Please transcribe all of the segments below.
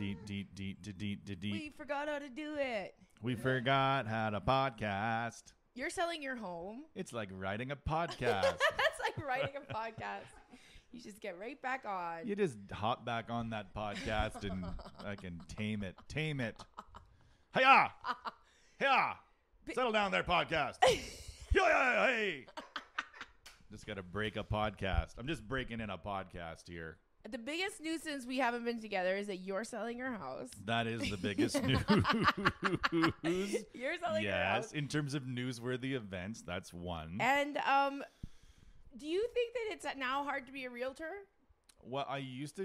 We forgot how to do it. We forgot how to podcast. You're selling your home. It's like writing a podcast. It's like writing a podcast. You just get right back on. You just hop back on that podcast and I can tame it. Tame it. Hiya! Hiya! Settle down there, podcast. Hey! Just got to break a podcast. I'm just breaking in a podcast here. The biggest nuisance we haven't been together is that you're selling your house. That is the biggest news. You're selling your house. Yes, in terms of newsworthy events, that's one. And do you think that it's now hard to be a realtor? Well, I used to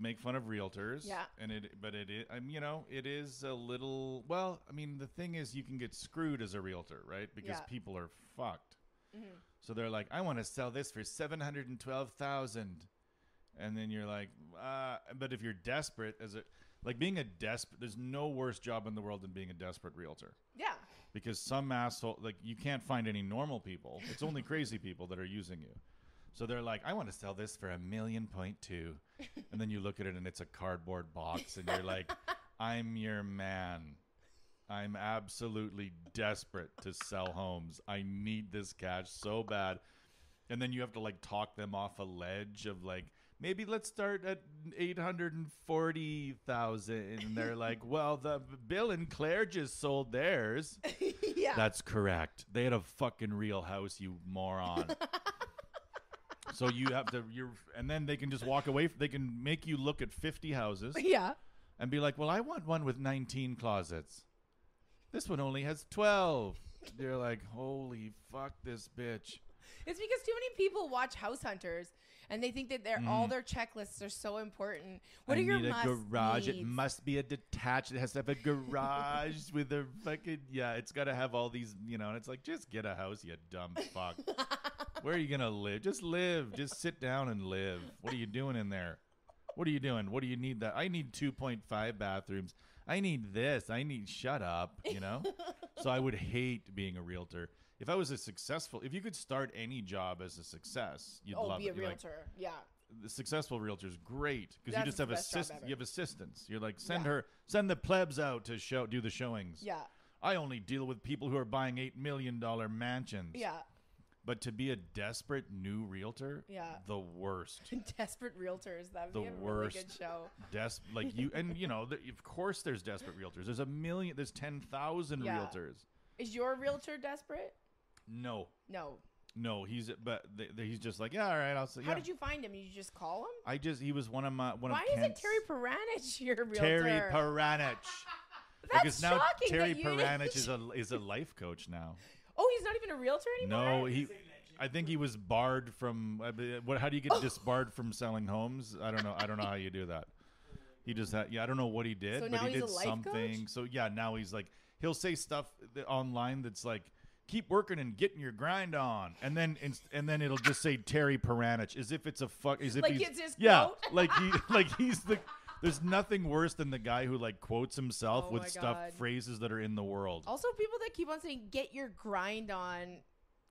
make fun of realtors. Yeah. It is a little. Well, I mean, the thing is, you can get screwed as a realtor, right? Because people are fucked. Mm-hmm. So they're like, I want to sell this for $712,000, and then you're like, but if you're desperate, there's no worse job in the world than being a desperate realtor. Yeah. Because some asshole, like, you can't find any normal people. It's only crazy people that are using you. So they're like, I want to sell this for $1.2 million. And then you look at it and it's a cardboard box and you're like, I'm your man. I'm absolutely desperate to sell homes. I need this cash so bad. And then you have to like talk them off a ledge of like, maybe let's start at $840,000. And they're like, well, the Bill and Claire just sold theirs. Yeah. That's correct. They had a fucking real house, you moron. So and then they can just walk away. They can make you look at 50 houses. Yeah. And be like, well, I want one with 19 closets. This one only has 12. They're like, holy fuck this bitch. It's because too many people watch House Hunters and they think that all their checklists are so important. What are your must needs? Garage. It must be a detached. It has to have a garage with a fucking, yeah, it's got to have all these, and it's like, just get a house, you dumb fuck. Where are you going to live? Just live. Just sit down and live. What are you doing in there? What are you doing? What do you need that? I need 2.5 bathrooms. I need this. I need shut up, So I would hate being a realtor. If I was if you could start any job as a success, you'd love it. Be a realtor. Like, yeah. The successful realtor is great because you just have assistants. You're like, send the plebs out to do the showings. Yeah. I only deal with people who are buying $8 million mansions. Yeah. But to be a desperate new realtor, the worst. Desperate realtors, that would be a really good show. Of course there's desperate realtors. There's 1 million, there's 10,000 realtors. Is your realtor desperate? No, he's just like, yeah, all right, I'll say. How did you find him? You just call him? He was one of my Why isn't Terry Paranych your realtor? Terry Paranych. That's because now shocking. Terry Paranych is a life coach now. Oh, he's not even a realtor anymore? No, I think he was barred from. How do you get disbarred from selling homes? I don't know. I don't know how you do that. He just had. Yeah, I don't know what he did, so but he did something. Coach? So yeah, now he's like, he'll say stuff online that's like, keep working and getting your grind on, and then it'll just say Terry Paranych as if it's a fuck. As if like he's, it's his quote? He's the. There's nothing worse than the guy who like quotes himself with stuff, phrases that are in the world. Also, people that keep on saying, get your grind on,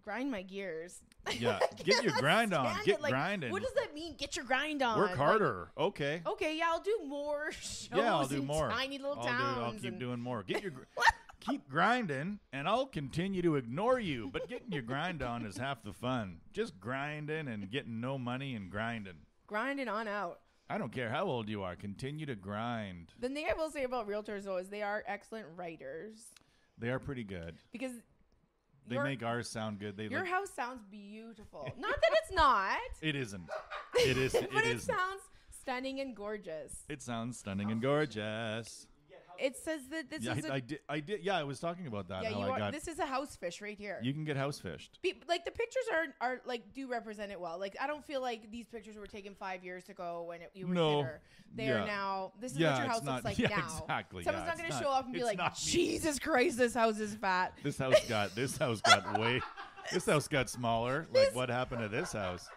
grind my gears. Yeah, get your grind on, get grinding. What does that mean? Get your grind on. Work harder. Like, okay. Okay, yeah, I'll do more shows in tiny little towns. I'll keep doing more. Get your keep grinding, and I'll continue to ignore you. But getting your grind on is half the fun. Just grinding and getting no money and grinding. Grinding on out. I don't care how old you are. Continue to grind. The thing I will say about realtors, though, is they are excellent writers. They are pretty good. Because they make ours sound good. Your house sounds beautiful. Not that it's not. It isn't. It is. But it sounds stunning and gorgeous. It sounds stunning and gorgeous. It says that this is. I did. Yeah, I was talking about that. Yeah, this is a house fish right here. You can get house fished. The pictures are like do represent it well. Like I don't feel like these pictures were taken 5 years ago when you were there. They are now. This is what your house looks like now. Exactly. Someone's not going to show up and be like, Jesus Christ, this house is fat. This house got way. This house got smaller. Like what happened to this house?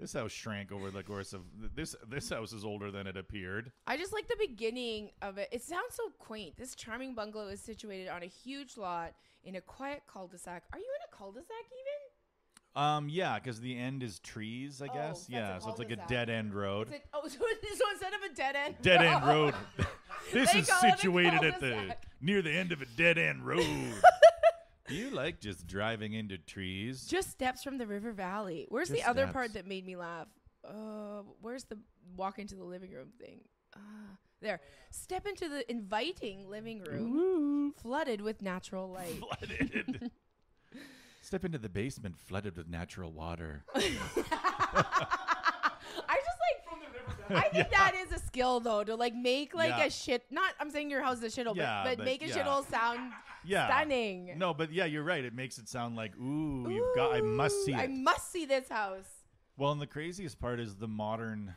This house shrank over the course of this house is older than it appeared. I just like the beginning of it. It sounds so quaint. This charming bungalow is situated on a huge lot in a quiet cul-de-sac. Are you in a cul-de-sac even? Yeah, because the end is trees, I guess. Yeah, so it's like a dead end road. So instead of a dead end road. Dead end road. This is situated at the near the end of a dead end road. Do you like just driving into trees? Just steps from the river valley. Where's just the other steps. Part that made me laugh? Where's the walk into the living room thing? There. Step into the inviting living room. Ooh. Flooded with natural light. Flooded. Step into the basement flooded with natural water. I think that is a skill, though, to like make like a shit. Not I'm saying your house is a shithole, but make a shithole sound stunning. No, but yeah, you're right. It makes it sound like ooh, you've got. I must see it. I must see this house. Well, and the craziest part is the modern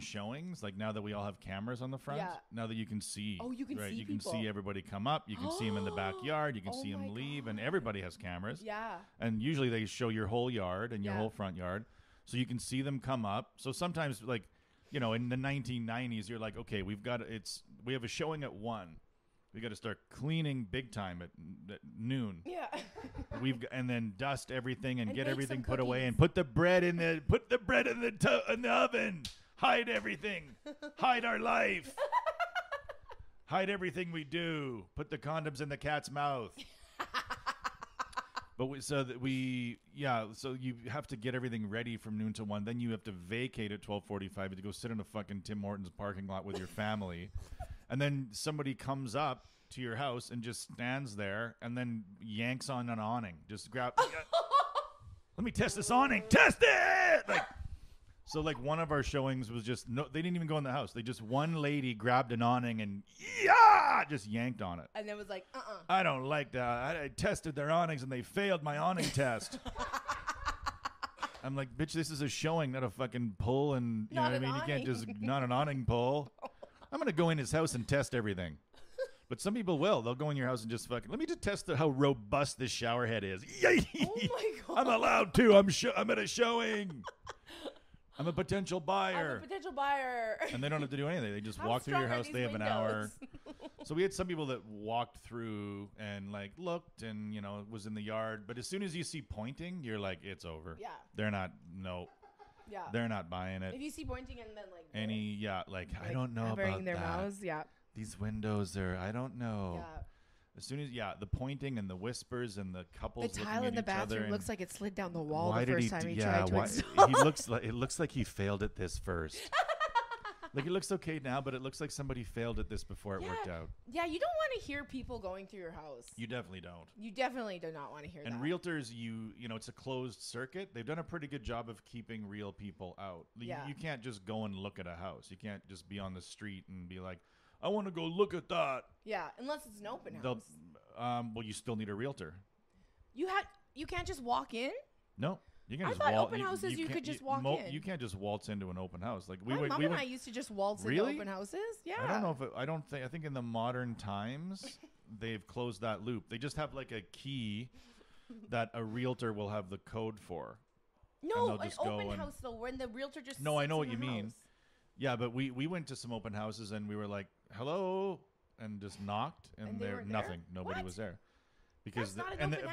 showings. Like now that we all have cameras on the front, now that you can see. Oh, you can see. You can see everybody come up. You can see them in the backyard. You can see them leave, and everybody has cameras. Yeah. And usually they show your whole yard and your whole front yard, so you can see them come up. So sometimes like. You know, in the 1990s, you're like, okay, we have a showing at 1:00. We got to start cleaning big time at noon. Yeah. And then dust everything and get everything put away and put the bread in the oven. Hide everything. Hide our life. Hide everything we do. Put the condoms in the cat's mouth. But so you have to get everything ready from noon to 1:00. Then you have to vacate at 12:45 to go sit in a fucking Tim Hortons parking lot with your family. And then somebody comes up to your house and just stands there and then yanks on an awning. Just grab, let me test this awning. Test it! So one of our showings was just, no, they didn't even go in the house. They just, one lady grabbed an awning and just yanked on it. And then was like, I don't like that. I tested their awnings and they failed my awning test. I'm like, bitch, this is a showing, not a fucking pull. And you know what I mean? Awning. You can't just, not an awning pull. I'm going to go in his house and test everything. But some people will. They'll go in your house and just fucking, let me just test how robust this shower head is. Oh my God. I'm allowed to. I'm at a showing. I'm a potential buyer. And they don't have to do anything. They just walk through your house. They have an hour. So we had some people that walked through and like looked and, you know, was in the yard. But as soon as you see pointing, you're like, it's over. Yeah. They're not. No. Yeah. They're not buying it. If you see pointing and then like. I don't know about their mouths. Yeah. These windows are. I don't know. Yeah. As soon as, the pointing and the whispers and the couples. The tile in the bathroom looks like it slid down the wall the first time he tried to install. It looks like he failed at this first. Like, it looks okay now, but it looks like somebody failed at this before it worked out. Yeah, you don't want to hear people going through your house. You definitely don't. You definitely do not want to hear that. And realtors, you know, it's a closed circuit. They've done a pretty good job of keeping real people out. You can't just go and look at a house. You can't just be on the street and be like, I want to go look at that. Yeah, unless it's an open house. Well, you still need a realtor. You can't just walk in? No. You can open houses you could just walk in. You can't just waltz into an open house. Like my mom and I used to just waltz into open houses. Yeah. I don't know if I think in the modern times they've closed that loop. They just have like a key that a realtor will have the code for. No, an open house though, when the realtor just No, I know what you mean. Yeah, but we went to some open houses and we were like, hello, and just knocked and there nothing. Nobody was there. Because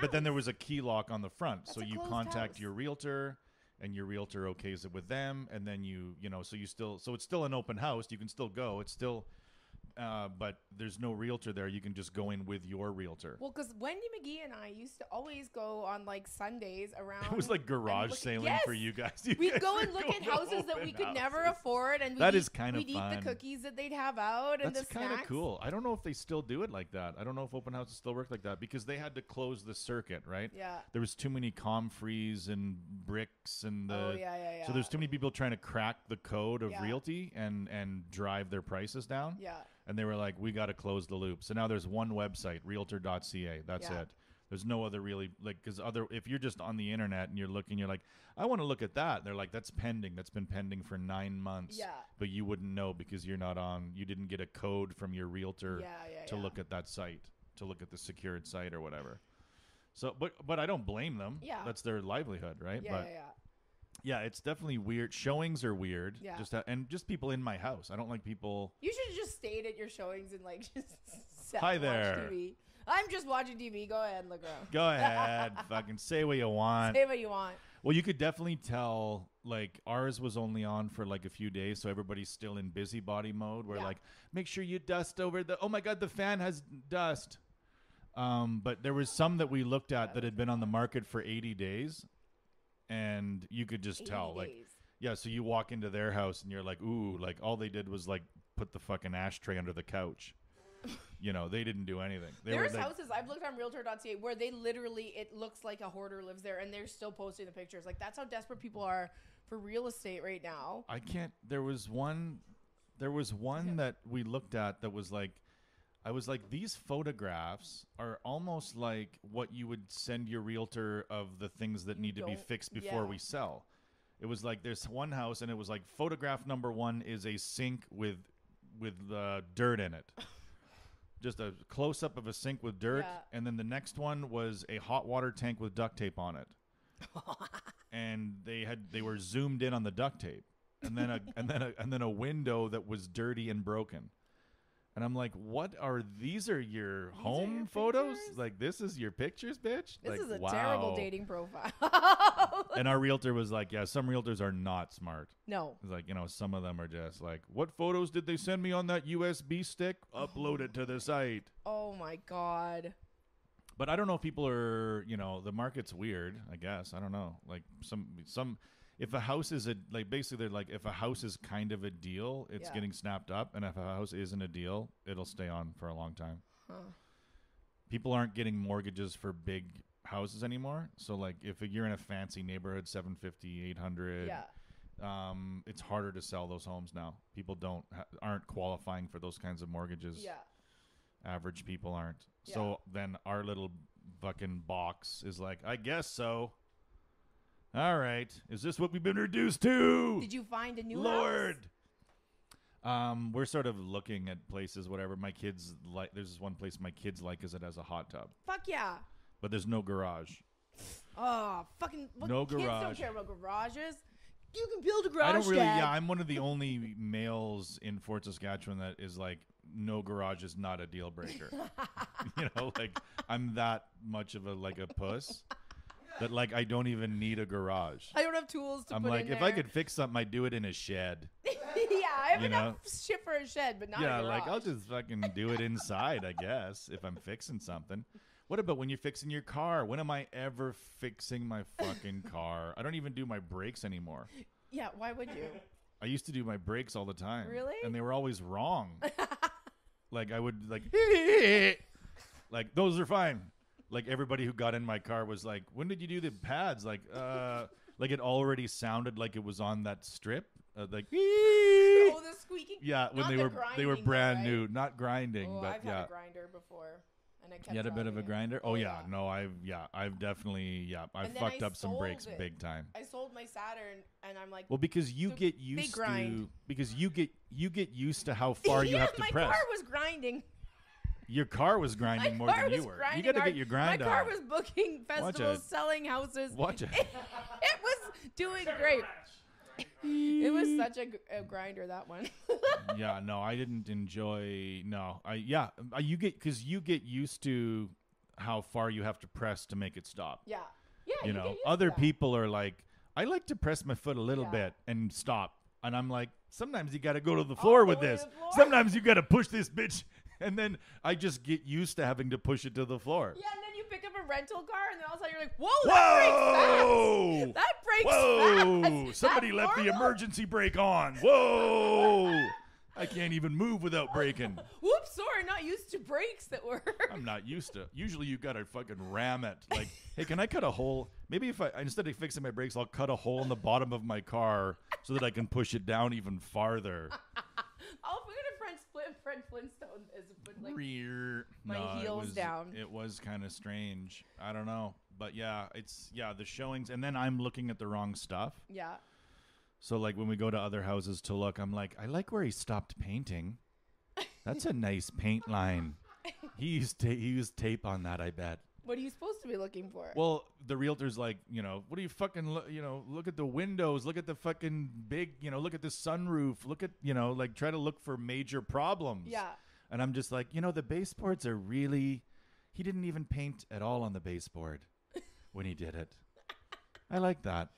but then there was a key lock on the front. So you contact your realtor and your realtor okays it with them and then you know, so it's still an open house, you can still go. It's still but there's no realtor there. You can just go in with your realtor. Well, because Wendy McGee and I used to always go on like Sundays around. It was like garage sailing for you guys. We'd go and look at houses that we could never afford, and we'd eat the cookies that they'd have out and the snacks. That's kind of cool. I don't know if they still do it like that. I don't know if open houses still work like that because they had to close the circuit, right? Yeah. There was too many comfreys and bricks and so there's too many people trying to crack the code of realty and drive their prices down. Yeah. And they were like, we got to close the loop. So now there's one website, realtor.ca. That's it. There's no other really, like, because if you're just on the internet and you're looking, you're like, I want to look at that. They're like, that's pending. That's been pending for 9 months. Yeah. But you wouldn't know because you didn't get a code from your realtor to look at that site, to look at the secured site or whatever. So, but I don't blame them. Yeah. That's their livelihood, right? Yeah, but yeah, it's definitely weird. Showings are weird. Yeah. And just people in my house. I don't like people. You should have just stayed at your showings and like just sat and watched TV. I'm just watching TV. Go ahead, look around. Go ahead. Fucking say what you want. Say what you want. Well, you could definitely tell, like, ours was only on for, like, a few days, so everybody's still in busybody mode where, like, make sure you dust over the, oh, my God, the fan has dust. But there was some that we looked at that had been on the market for 80 days, and you could just tell, like, yeah, so you walk into their house, and you're like, ooh, like, all they did was, like, put the fucking ashtray under the couch. You know, they didn't do anything. There's houses I've looked on realtor.ca where they literally, it looks like a hoarder lives there and they're still posting the pictures. Like, that's how desperate people are for real estate right now. I can't, there was one that we looked at that was like, I was like, these photographs are almost like what you would send your realtor of the things that need to be fixed before we sell. It was like, there's one house and it was like photograph number one is a sink with dirt in it. Just a close-up of a sink with dirt, and then the next one was a hot water tank with duct tape on it, and they were zoomed in on the duct tape, and then a window that was dirty and broken, and I'm like, what are these? Are your home photos? Pictures? Like, this is your pictures, bitch. This is a terrible dating profile. And our realtor was like, yeah, some realtors are not smart. No. It's like, you know, some of them are just like, what photos did they send me on that USB stick? Upload it to the site. Oh, my God. But I don't know if people are, you know, the market's weird, I guess. I don't know. Like, some if a house is a, like, basically they're like, if a house is kind of a deal, it's getting snapped up. And if a house isn't a deal, it'll stay on for a long time. Huh. People aren't getting mortgages for big houses anymore, so like if you're in a fancy neighborhood, 750, 800, it's harder to sell those homes now. People aren't qualifying for those kinds of mortgages. Yeah, average people aren't. Yeah. So then our little fucking box is like, I guess so. All right, is this what we've been reduced to? Did you find a new Lord? House? We're sort of looking at places, whatever. My kids like. There's this one place my kids like because it has a hot tub. Fuck yeah. But there's no garage. Oh, fucking no kids garage. Don't care about garages. You can build a garage. I don't really. Dad. Yeah, I'm one of the only males in Fort Saskatchewan that is like, no garage is not a deal breaker. You know, like I'm that much of a puss that like I don't even need a garage. I don't have tools to. I'm put like, in there. If I could fix something, I'd do it in a shed. Yeah, I have enough shit for a shed, but not a garage. Yeah, like I'll just fucking do it inside, I guess, if I'm fixing something. What about when you're fixing your car? When am I ever fixing my fucking car? I don't even do my brakes anymore. Yeah, why would you? I used to do my brakes all the time. Really? And they were always wrong. Like I would like those are fine. Like everybody who got in my car was like, "When did you do the pads?" Like like it already sounded like it was on that strip. Like oh, the squeaking. Yeah, when they were brand new, not grinding, but I've had a grinder before. And yet a bit of a grinder. Oh yeah. No, I've definitely I've fucked up some brakes big time. I sold my Saturn and I'm like, well, because you get used to you get used to how far you have to press. My car was grinding. Your car was grinding more than you were. You got to get your grind on. My car was booking festivals, selling houses. Watch it. It was doing great. It was such a grinder, that one. Yeah, no, I didn't enjoy. No, because you get used to how far you have to press to make it stop. Yeah, yeah. You know, other people are like, I like to press my foot a little bit and stop, and I'm like, sometimes you got to go to the floor with this. Sometimes you got to push this bitch, and then I just get used to having to push it to the floor. Yeah, and then you pick up a rental car, and then all of a sudden you're like, whoa, that breaks fast. That breaks fast. Whoa, somebody left the emergency brake on. Whoa. I can't even move without braking. Whoops, sorry, not used to brakes that work. I'm not used to. Usually you got to fucking ram it. Like, hey, can I cut a hole? Maybe if I, instead of fixing my brakes, I'll cut a hole in the bottom of my car so that I can push it down even farther. I'll put it Fred Flintstone is like my heels down. It was kind of strange. I don't know. But yeah, it's the showings. And then I'm looking at the wrong stuff. Yeah. So like when we go to other houses to look, I'm like, I like where he stopped painting. That's a nice paint line. He used tape on that, I bet. What are you supposed to be looking for? Well, the realtor's like, you know, what are you fucking, look at the windows, look at the fucking big, you know, look at the sunroof, look at, you know, like try to look for major problems. Yeah. And I'm just like, you know, the baseboards are really, He didn't even paint at all on the baseboard when he did it. I like that.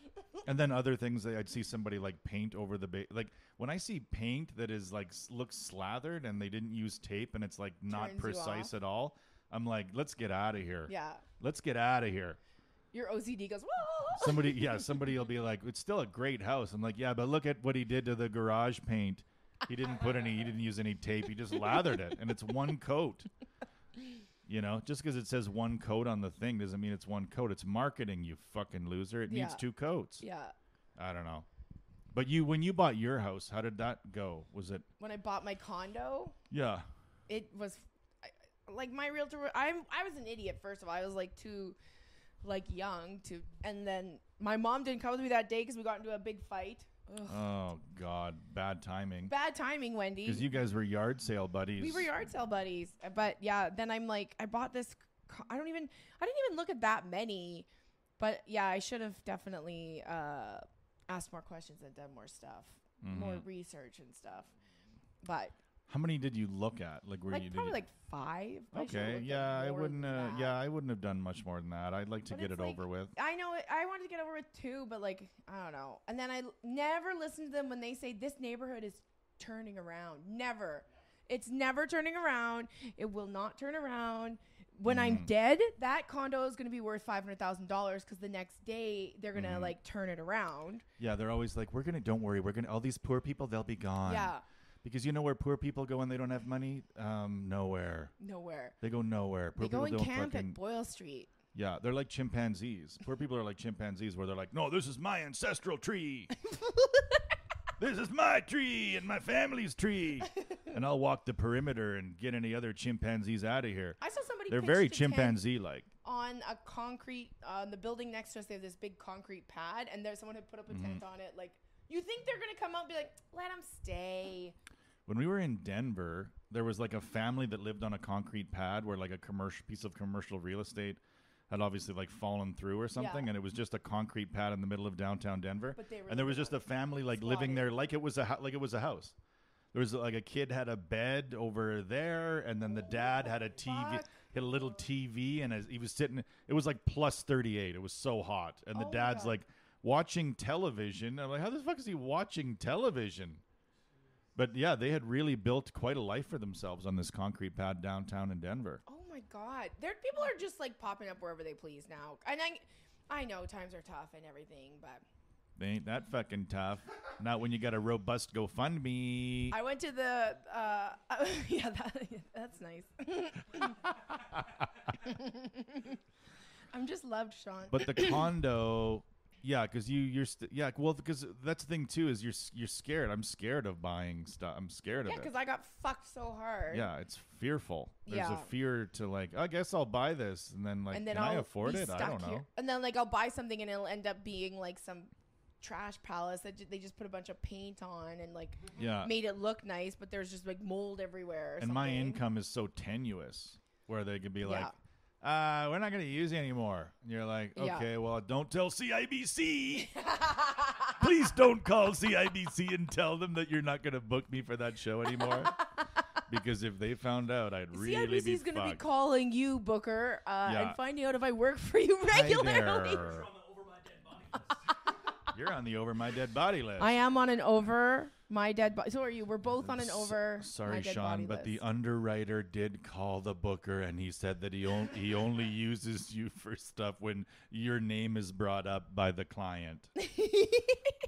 And then other things that I'd see somebody like paint over the like when I see paint that is like looks slathered and they didn't use tape and it's like not precise at all, I'm like, let's get out of here. Yeah. Let's get out of here. Your OCD goes, whoa. Somebody will be like, it's still a great house. I'm like, yeah, but look at what he did to the garage paint. He didn't put any, he didn't use any tape. He just lathered it. And it's one coat. You know, just because it says one coat on the thing doesn't mean it's one coat. It's marketing, you fucking loser. It needs two coats. Yeah. I don't know. But you, when you bought your house, how did that go? Was it? When I bought my condo? Yeah. It was like my realtor, I was an idiot, first of all. I was like too like young to, and then my mom didn't come with me that day because we got into a big fight. Ugh. Oh God, bad timing. Bad timing, Wendy. Because you guys were yard sale buddies. We were yard sale buddies. But yeah, then I'm like, I bought this. I didn't even look at that many. But yeah, I should have definitely asked more questions and done more stuff, more research and stuff. But how many did you look at? Like, probably five. Okay, yeah, I wouldn't have done much more than that. I'd like to get it over with. I know, I wanted to get over with two, but like, I don't know. And then I never listen to them when they say this neighborhood is turning around. Never, it's never turning around. It will not turn around. When I'm dead, that condo is going to be worth $500,000 because the next day they're going to like turn it around. Yeah, they're always like, don't worry, all these poor people, they'll be gone. Yeah. Because you know where poor people go when they don't have money? Nowhere. Nowhere. They go nowhere. Poor people don't camp at Boyle Street. Yeah, they're like chimpanzees. Poor people are like chimpanzees where they're like, no, this is my ancestral tree. This is my tree and my family's tree. And I'll walk the perimeter and get any other chimpanzees out of here. I saw somebody. They're very chimpanzee-like. On a concrete, on the building next to us, they have this big concrete pad. And there's someone had put up a tent on it. Like, you think they're going to come out and be like, let them stay. When we were in Denver, there was like a family that lived on a concrete pad where like a piece of commercial real estate had obviously like fallen through or something. Yeah. And it was just a concrete pad in the middle of downtown Denver. But they and there was just a family like living there like it was a house. There was like a kid had a bed over there. And then the dad had a TV, had a little TV. And as he was sitting, it was like plus 38. It was so hot. And the dad's like watching television. I'm like, how the fuck is he watching television? But yeah, they had really built quite a life for themselves on this concrete pad downtown in Denver. Oh my God. People are just like popping up wherever they please now. And I know times are tough and everything, but they ain't that fucking tough. Not when you got a robust GoFundMe. I went to the, yeah, that's nice. I'm just loved, Sean. But the condo... Yeah, because because that's the thing too is you're scared. I'm scared of buying stuff. I'm scared of it. Yeah, because I got fucked so hard. Yeah, it's fearful. There's a fear to like, I guess I'll buy this, and then like, can I afford it? I don't know. And then like, I'll buy something, and it'll end up being like some trash palace that they just put a bunch of paint on and like made it look nice, but there's just like mold everywhere. Or something. My income is so tenuous where they could be like. Yeah. We're not going to use you anymore. And you're like, okay, well, don't tell CIBC. Please don't call CIBC and tell them that you're not going to book me for that show anymore. Because if they found out, I'd really be fucked. CIBC's going to be calling you, Booker, and finding out if I work for you regularly. You're on the over my dead body list. You're on the over my dead body list. I am on an over my dead body. So are you. We're both on an over. Sorry, Sean, but the underwriter did call the booker, and he said that he only uses you for stuff when your name is brought up by the client.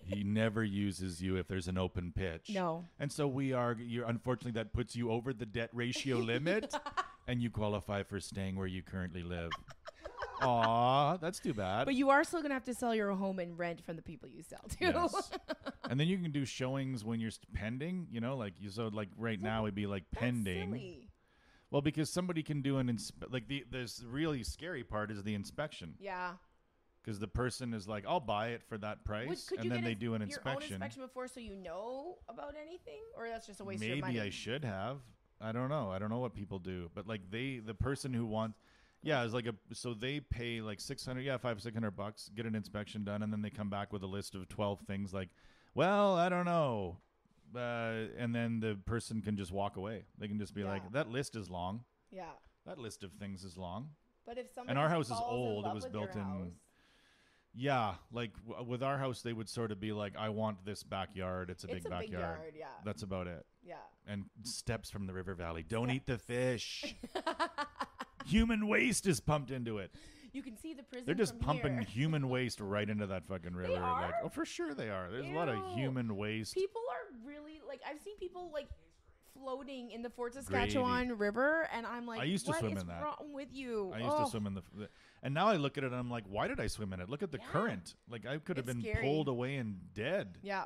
He never uses you if there's an open pitch. No. And so unfortunately, that puts you over the debt ratio limit, and you qualify for staying where you currently live. Aw, that's too bad. But you are still going to have to sell your home and rent from the people you sell to. Yes. And then you can do showings when you're pending, you know, like you so like right now it'd be like pending. That's silly. Well, because somebody can do this really scary part is the inspection. Yeah. Because the person is like, I'll buy it for that price. They do an inspection. Your own inspection before so you know about anything? Or that's just a waste of your money? Maybe I should have. I don't know. I don't know what people do. But like the person who wants... Yeah, it's like so they pay like $600 bucks, get an inspection done, and then they come back with a list of 12 things. Like, well, I don't know, and then the person can just walk away. They can just be like, that list is long. Yeah, That list of things is long. But if somebody and our house is old. It was built in. Yeah, like with our house, they would sort of be like, "I want this backyard. It's a big backyard." Big yard, yeah. That's about it. Yeah. And steps from the river valley. Don't eat the fish. Human waste is pumped into it. You can see the prison. They're just pumping human waste right into that fucking river. They are? Like, oh, for sure they are. There's a lot of human waste. People are really like, I've seen people like floating in the Fort Saskatchewan River, and I'm like, what is wrong with you? I used to swim in the, and now I look at it and I'm like, why did I swim in it? Look at the current. Like I could have been pulled away and dead. Yeah.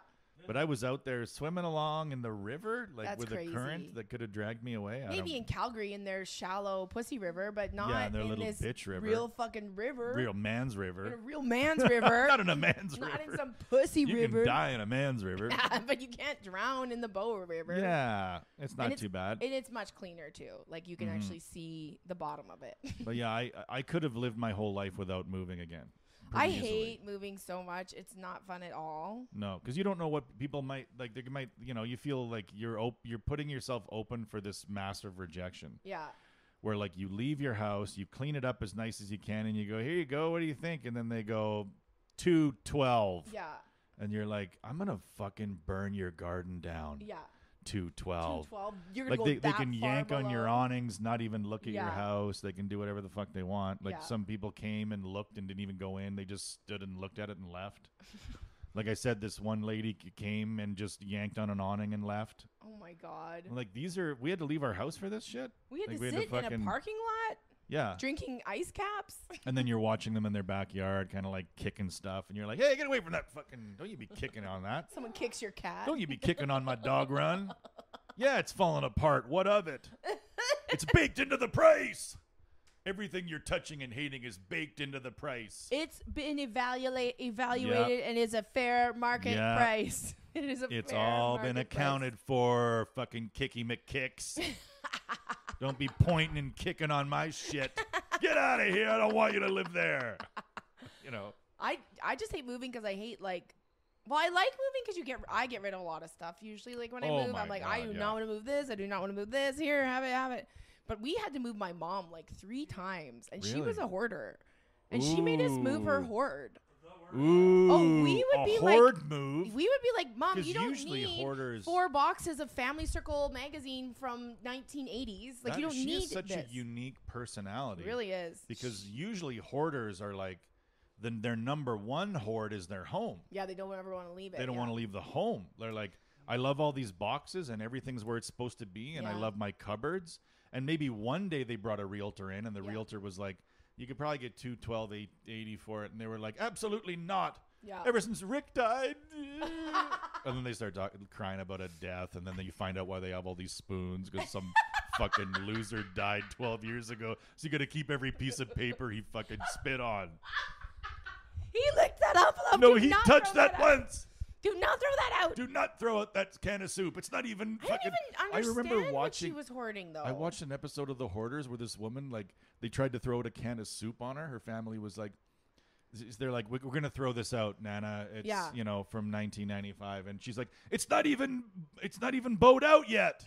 But I was out there swimming along in the river, like with a current that could have dragged me away. Maybe in Calgary in their shallow pussy river, but not in their little bitch river. Real fucking river. Real man's river. In a real man's river. Not in a man's river. Not in some pussy river. You can die in a man's river. Yeah, but you can't drown in the Bow River. Yeah, it's not too bad. And it's much cleaner too. Like you can actually see the bottom of it. But yeah, I could have lived my whole life without moving again. I hate moving so much. It's not fun at all. No, because you don't know what people might like. They might, you know, you feel like you're putting yourself open for this massive rejection. Yeah. Where like you leave your house, you clean it up as nice as you can, and you go, here you go. What do you think? And then they go 212. Yeah. And you're like, I'm gonna fucking burn your garden down. Yeah. 212. 212. You're gonna like go they can yank below. On your awnings, not even look at your house. They can do whatever the fuck they want. Like some people came and looked and didn't even go in. They just stood and looked at it and left. Like I said, this one lady came and just yanked on an awning and left. Oh my god! Like we had to leave our house for this shit. We had like, to sit in a parking lot. Yeah. Drinking ice caps. And then you're watching them in their backyard kind of like kicking stuff. And you're like, hey, get away from that fucking... Don't you be kicking on that. Someone kicks your cat. Don't you be kicking on my dog run. Yeah, it's falling apart. What of it? It's baked into the price. Everything you're touching and hating is baked into the price. It's been evaluated and is a fair market price. It is a fair market price. It's all been accounted for, fucking Kicky McKicks. Don't be pointing and kicking on my shit. Get out of here. I don't want you to live there. You know. I just hate moving because I hate like, well, I like moving because I get rid of a lot of stuff usually. Like when I move, I'm like, God, I do not want to move this. I do not want to move this. Here, have it. But we had to move my mom like 3 times, and she was a hoarder, and she made us move her hoard. Ooh, we would be like, Mom, you don't need hoarders. 4 boxes of Family Circle magazine from 1980s. Like, you don't need this. She is such a unique personality. It really is. Because usually hoarders are like, their number one hoard is their home. Yeah, they don't ever want to leave it. They don't want to leave the home. They're like, I love all these boxes and everything's where it's supposed to be. And I love my cupboards. And maybe one day they brought a realtor in and the realtor was like, you could probably get 212.80 for it. And they were like, absolutely not. Yeah. Ever since Rick died. And then they start crying about a death. And then you find out why they have all these spoons. Because some fucking loser died 12 years ago. So you got to keep every piece of paper he fucking spit on. He licked that up. No, he touched that once. Do not throw that out. Do not throw out that can of soup. It's not even fucking... I don't even understand what she was hoarding, though. I watched an episode of The Hoarders where this woman, like, they tried to throw out a can of soup on her. Her family was like... They're like, we're going to throw this out, Nana. It's, you know, from 1995. And she's like, it's not even bowed out yet.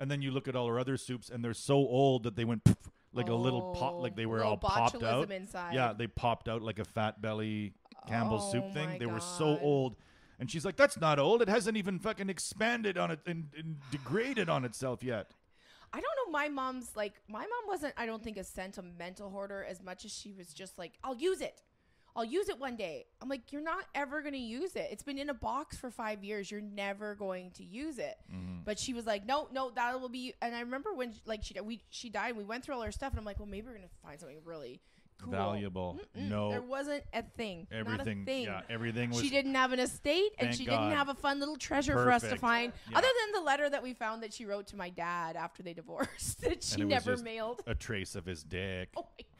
And then you look at all her other soups, and they're so old that they went... Poof, like a little pot, like they were all popped out. Inside. Yeah, they popped out like a fat belly Campbell's soup thing. They were so old. And she's like, that's not old. It hasn't even fucking expanded on it and degraded on itself yet. I don't know. My mom wasn't, I don't think, a sentimental hoarder as much as she was just like, I'll use it. I'll use it one day. I'm like, you're not ever going to use it. It's been in a box for 5 years. You're never going to use it. Mm-hmm. But she was like, no, that will be. And I remember when like she died and we went through all her stuff. And I'm like, well, maybe we're going to find something really cool. Valuable. Mm-mm. No. There wasn't a thing. Everything. Not a thing. Yeah, everything was. She didn't have an estate and she didn't have a fun little treasure for us to find. Yeah. Other than the letter that we found that she wrote to my dad after they divorced that she never mailed. A trace of his dick. Oh, my God.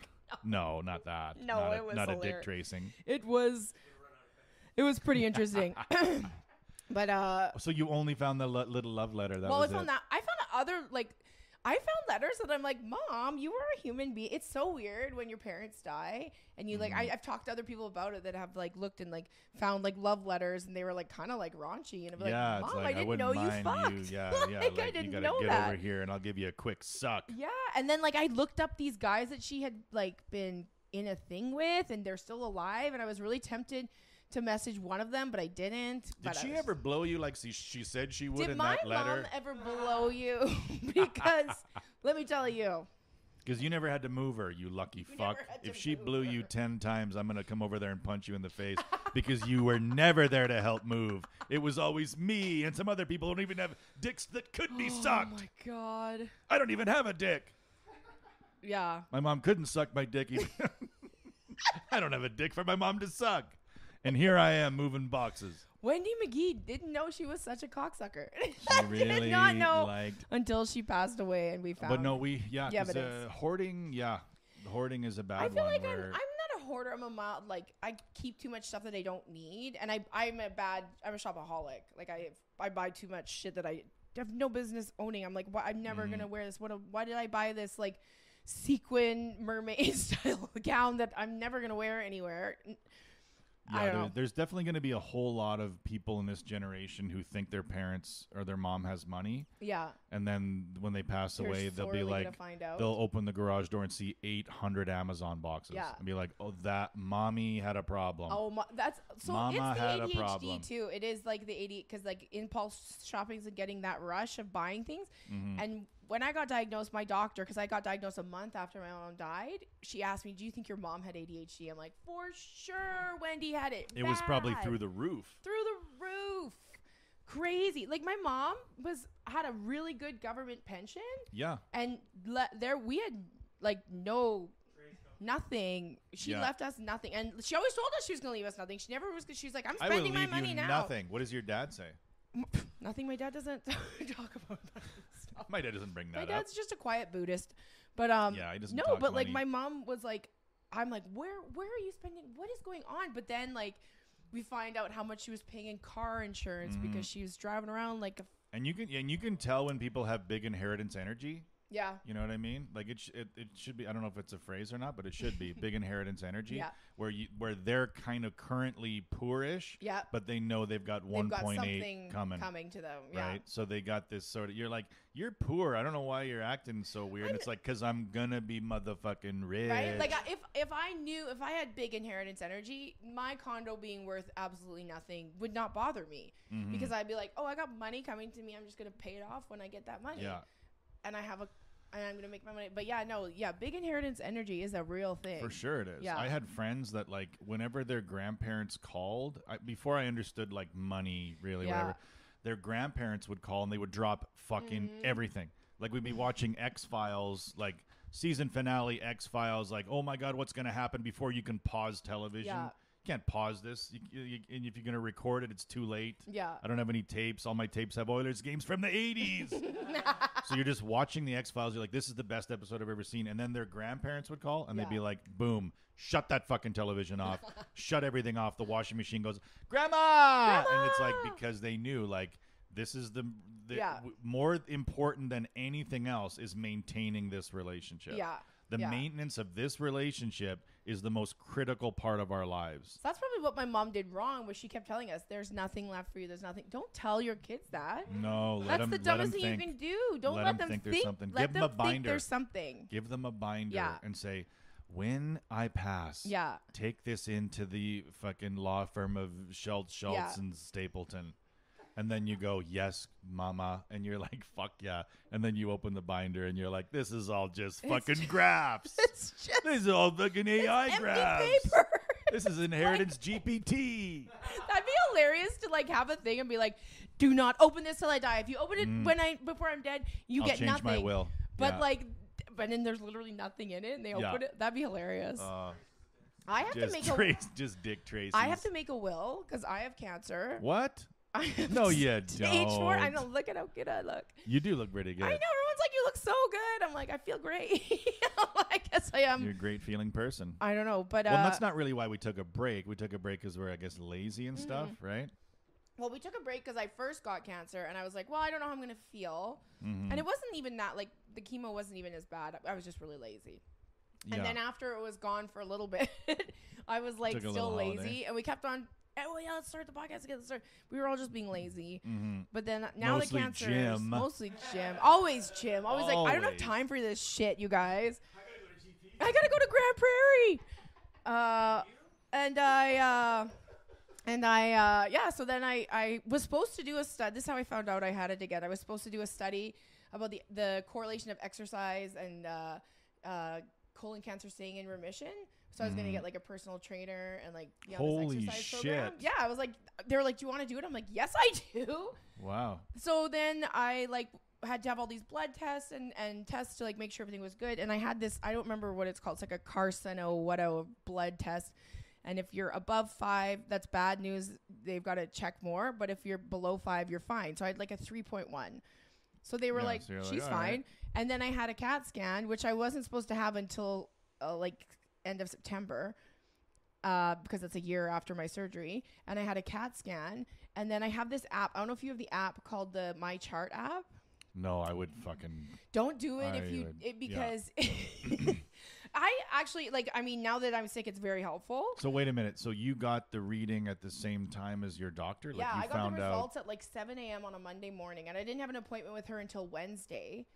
No, not that. No, it was not hilarious. A dick tracing. It was pretty interesting. But so you only found the little love letter. That was it. I found other like I found letters that I'm like, Mom, you are a human being. It's so weird when your parents die and you like, I've talked to other people about it that have like looked and like found like love letters and they were like kind of like raunchy and I'm like, Mom, like, I didn't know you fucked. You, like, I didn't know that. Get over here and I'll give you a quick suck. Yeah. And then like I looked up these guys that she had like been in a thing with and they're still alive and I was really tempted to message one of them, but I didn't. Did she ever blow you like she said she would in that letter? Did my mom ever blow you? Because let me tell you. Because you never had to move her, you lucky fuck. If she blew you 10 times, I'm going to come over there and punch you in the face because you were never there to help move. It was always me and some other people who don't even have dicks that could be sucked. Oh, my God. I don't even have a dick. Yeah. My mom couldn't suck my dick either. I don't have a dick for my mom to suck. And here I am moving boxes. Wendy McGee didn't know she was such a cocksucker. She really did not know until she passed away and we found. But no, we hoarding. Yeah, hoarding is a bad one. I feel like I'm not a hoarder. I'm a mild, like I keep too much stuff that I don't need, and I'm a shopaholic. Like I buy too much shit that I have no business owning. I'm like, why, I'm never gonna wear this. Why did I buy this? Like. Sequin mermaid style gown that I'm never gonna wear anywhere. Yeah, I don't know. There's definitely going to be a whole lot of people in this generation who think their parents or their mom has money. Yeah. And then when they pass away, they'll be like, they'll open the garage door and see 800 Amazon boxes. Yeah. And be like, oh, that mommy had a problem. Oh, that's so Mama it's the had ADHD a problem. Too. It is like the ADHD because like impulse shopping is getting that rush of buying things. Mm-hmm. And when I got diagnosed, my doctor, because I got diagnosed a month after my mom died, she asked me, do you think your mom had ADHD? I'm like, for sure, Wendy had it. It was probably through the roof. Through the roof. Crazy. Like my mom had a really good government pension. Yeah. And we had like nothing. She left us nothing. And she always told us she was going to leave us nothing. She never was because she was like, I'm spending my money now. Nothing. What does your dad say? Nothing. My dad doesn't talk about that stuff. My dad doesn't bring that up. My dad's just a quiet Buddhist. But yeah, he doesn't talk money. Like my mom was like, I'm like, where are you spending? What is going on? But then like we find out how much she was paying in car insurance because she was driving around like a. And you can tell when people have big inheritance energy. Yeah. You know what I mean? Like it should be, I don't know if it's a phrase or not, but it should be big inheritance energy where they're kind of currently poorish, but they know they've got 1.8 coming to them. Yeah. Right. So they got this sort of, you're like, you're poor. I don't know why you're acting so weird. And it's like, cause I'm going to be motherfucking rich. Right? Like if I had big inheritance energy, my condo being worth absolutely nothing would not bother me because I'd be like, oh, I got money coming to me. I'm just going to pay it off when I get that money. Yeah. And I'm gonna make my money. But big inheritance energy is a real thing. For sure it is. Yeah. I had friends that like whenever their grandparents called, before I understood like money really, whatever, their grandparents would call and they would drop fucking everything. Like we'd be watching X-Files, like season finale X-Files, like, oh my God, what's gonna happen before you can pause television? Yeah. Can't pause this, and if you're going to record it, it's too late. Yeah. I don't have any tapes. All my tapes have Oilers games from the 80s. So you're just watching the X-Files. You're like, this is the best episode I've ever seen. And then their grandparents would call, and they'd be like, boom, shut that fucking television off. Shut everything off. The washing machine goes, Grandma! And it's like because they knew, like, this is more important than anything else is maintaining this relationship. Yeah. The maintenance of this relationship is the most critical part of our lives. So that's probably what my mom did wrong, was she kept telling us, there's nothing left for you. There's nothing. Don't tell your kids that. No, that's the dumbest thing you can do. Don't let them think there's something. Give them a binder. There's something. Give them a binder and say, when I pass, take this into the fucking law firm of Schultz and Stapleton. And then you go, yes, Mama. And you're like, fuck yeah. And then you open the binder and you're like, this is all just fucking graphs. This is all fucking AI graphs. Paper. This is inheritance like, GPT. That'd be hilarious to like have a thing and be like, do not open this till I die. If you open it before I'm dead, I'll get nothing. My will. But but then there's literally nothing in it and they open it. That'd be hilarious. Just dick traces. I have to make a will because I have cancer. What? No, you don't. I don't look at how good I look. You do look pretty good. I know. Everyone's like, you look so good. I'm like, I feel great. I guess I am. You're a great feeling person. I don't know. But well, that's not really why we took a break. We took a break because we're, I guess, lazy and stuff, right? Well, we took a break because I first got cancer and I was like, well, I don't know how I'm going to feel. And it wasn't even that like the chemo wasn't even as bad. I was just really lazy. Yeah. And then after it was gone for a little bit, I was like still lazy. Holiday. And we kept on, oh yeah, let's start the podcast again. We were all just being lazy. Mm-hmm. But then now mostly the cancer is mostly gym. Always gym. Always like, I don't have time for this shit, you guys. I gotta go to Grand Prairie. And I, so then I was supposed to do a study. This is how I found out I had it again. I was supposed to do a study about the correlation of exercise and colon cancer staying in remission. So I was going to get like a personal trainer and like be on this exercise program. Yeah, I was like, they were like, do you want to do it? I'm like, yes, I do. Wow. So then I like had to have all these blood tests and tests to like make sure everything was good. And I had this, I don't remember what it's called. It's like a carcino blood test. And if you're above 5, that's bad news. They've got to check more. But if you're below 5, you're fine. So I had like a 3.1. So they were like, so she's like, fine. Right. And then I had a CAT scan, which I wasn't supposed to have until like end of September, because that's a year after my surgery. And I had a CAT scan. And then I have this app. I don't know if you have the app called the My Chart app. No, I would fucking. Don't do it because yeah. I actually now that I'm sick, it's very helpful. So wait a minute. So you got the reading at the same time as your doctor? Like yeah, you I got the results at like 7 a.m. on a Monday morning, and I didn't have an appointment with her until Wednesday.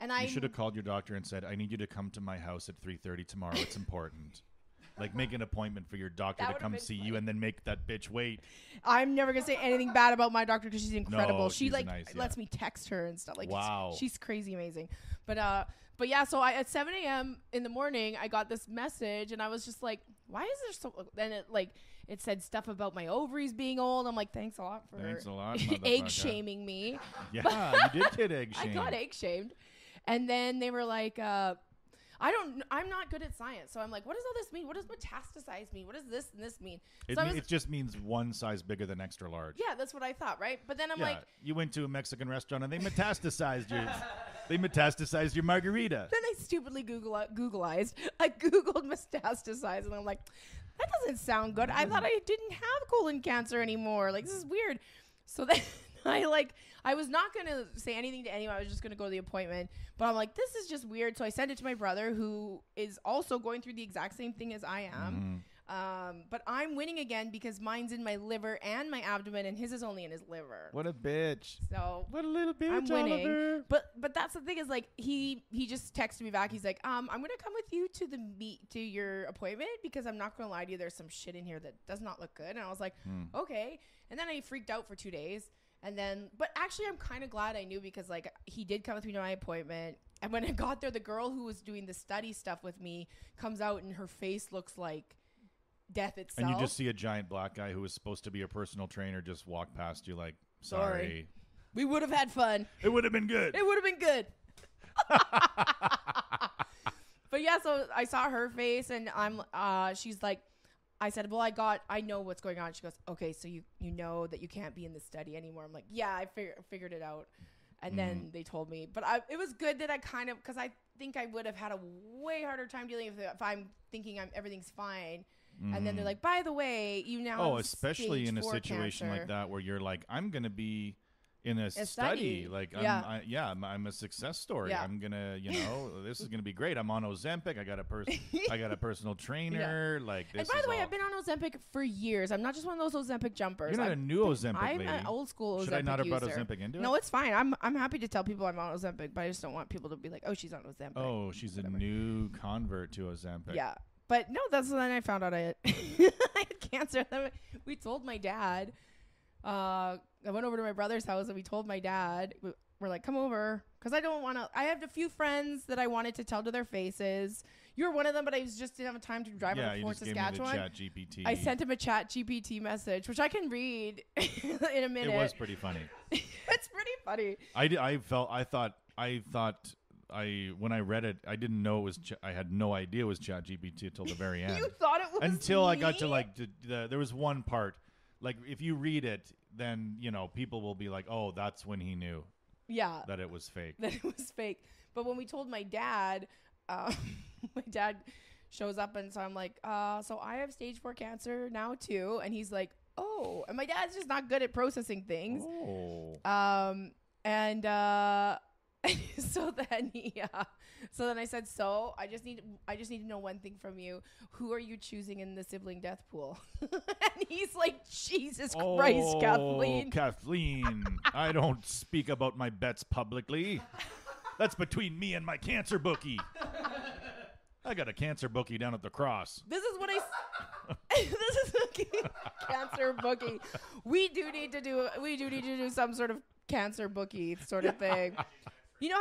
And I should have called your doctor and said, I need you to come to my house at 3:30 tomorrow. It's important. Like make an appointment for your doctor to come see you and then make that bitch wait. I'm never going to say anything bad about my doctor because she's incredible. No, she like nice, lets me text her and stuff. Like wow. She's crazy amazing. But yeah, so I at 7 a.m. in the morning, I got this message and I was just like, why is there so... Then it said stuff about my ovaries being old. I'm like, thanks a lot for egg shaming me. Yeah, you did get egg shamed. I got egg shamed. And then they were like... I'm not good at science. So I'm like, what does all this mean? What does metastasize mean? What does this and this mean? It just means one size bigger than extra large. Yeah, that's what I thought, right? But then I'm like... You went to a Mexican restaurant and they metastasized you. They metastasized your margarita. Then I stupidly Googleized. I Googled metastasize and I'm like, that doesn't sound good. I thought I didn't have colon cancer anymore. Like, this is weird. So then... I was not going to say anything to anyone. I was just going to go to the appointment. But I'm like, this is just weird. So I sent it to my brother, who is also going through the exact same thing as I am. But I'm winning again because mine's in my liver and my abdomen, and his is only in his liver. What a bitch. So what a little bitch, I'm winning. Oliver. But that's the thing is, like, he just texted me back. He's like, I'm going to come with you to your appointment because I'm not going to lie to you. There's some shit in here that does not look good. And I was like, okay. And then I freaked out for 2 days. And then, but actually, I'm kind of glad I knew because, like, he did come with me to my appointment. And when I got there, the girl who was doing the study stuff with me comes out and her face looks like death itself. And you just see a giant black guy who was supposed to be a personal trainer just walk past you like, sorry. We would have had fun. It would have been good. It would have been good. But, yeah, so I saw her face and she's like, I said, well, I know what's going on. She goes, okay, so you know that you can't be in the study anymore. I'm like, yeah, I figured it out. And then they told me. But it was good that I kind of, because I think I would have had a way harder time dealing with it if I'm thinking everything's fine. And then they're like, by the way, you now have especially in a situation like that where you're like, I'm going to be in a study. Like, I'm a success story. Yeah. I'm going to, this is going to be great. I'm on Ozempic. I got a personal trainer. Yeah. Like, this and by the way, I've been on Ozempic for years. I'm not just one of those Ozempic jumpers. You're not a new Ozempic lady. I'm an old school Ozempic user. Should I not have brought Ozempic into it? No, it's fine. I'm happy to tell people I'm on Ozempic, but I just don't want people to be like, oh, she's on Ozempic. Oh, she's a new convert to Ozempic. Yeah. But no, that's when I found out I had cancer. We told my dad. I went over to my brother's house and we told my dad, we're like, come over. Cause I have a few friends that I wanted to tell to their faces. You're one of them, but I just didn't have time to drive over to Fort Saskatchewan. ChatGPT. I sent him a ChatGPT message, which I can read in a minute. It was pretty funny. It's pretty funny. When I read it, I didn't know it was. I had no idea it was ChatGPT until the very end. You thought it was until me? I got to there was one part. Like, if you read it, then, people will be like, oh, that's when he knew that it was fake. That it was fake. But when we told my dad, my dad shows up, and so I'm like, so I have stage 4 cancer now, too. And he's like, oh. And my dad's just not good at processing things. Oh. And So then I said, so I just need to know one thing from you. Who are you choosing in the sibling death pool? And he's like, Jesus Christ, Kathleen. Kathleen, I don't speak about my bets publicly. That's between me and my cancer bookie. I got a cancer bookie down at the cross. This is what I... This is a cancer bookie. We do need to do some sort of cancer bookie sort of thing. You know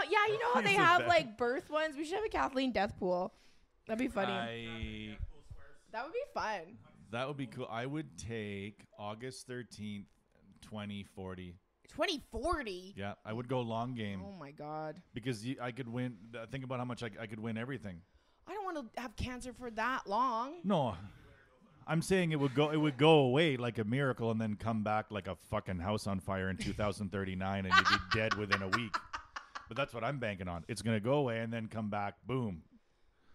how they have like birth ones? We should have a Kathleen death pool. That'd be funny. That would be fun. That would be cool. I would take August 13th, 2040. 2040? Yeah, I would go long game. Oh my God. Because I could win. Think about how much I could win everything. I don't want to have cancer for that long. No. I'm saying it would go away like a miracle and then come back like a fucking house on fire in 2039 and you'd be dead within a week. But that's what I'm banking on. It's going to go away and then come back. Boom.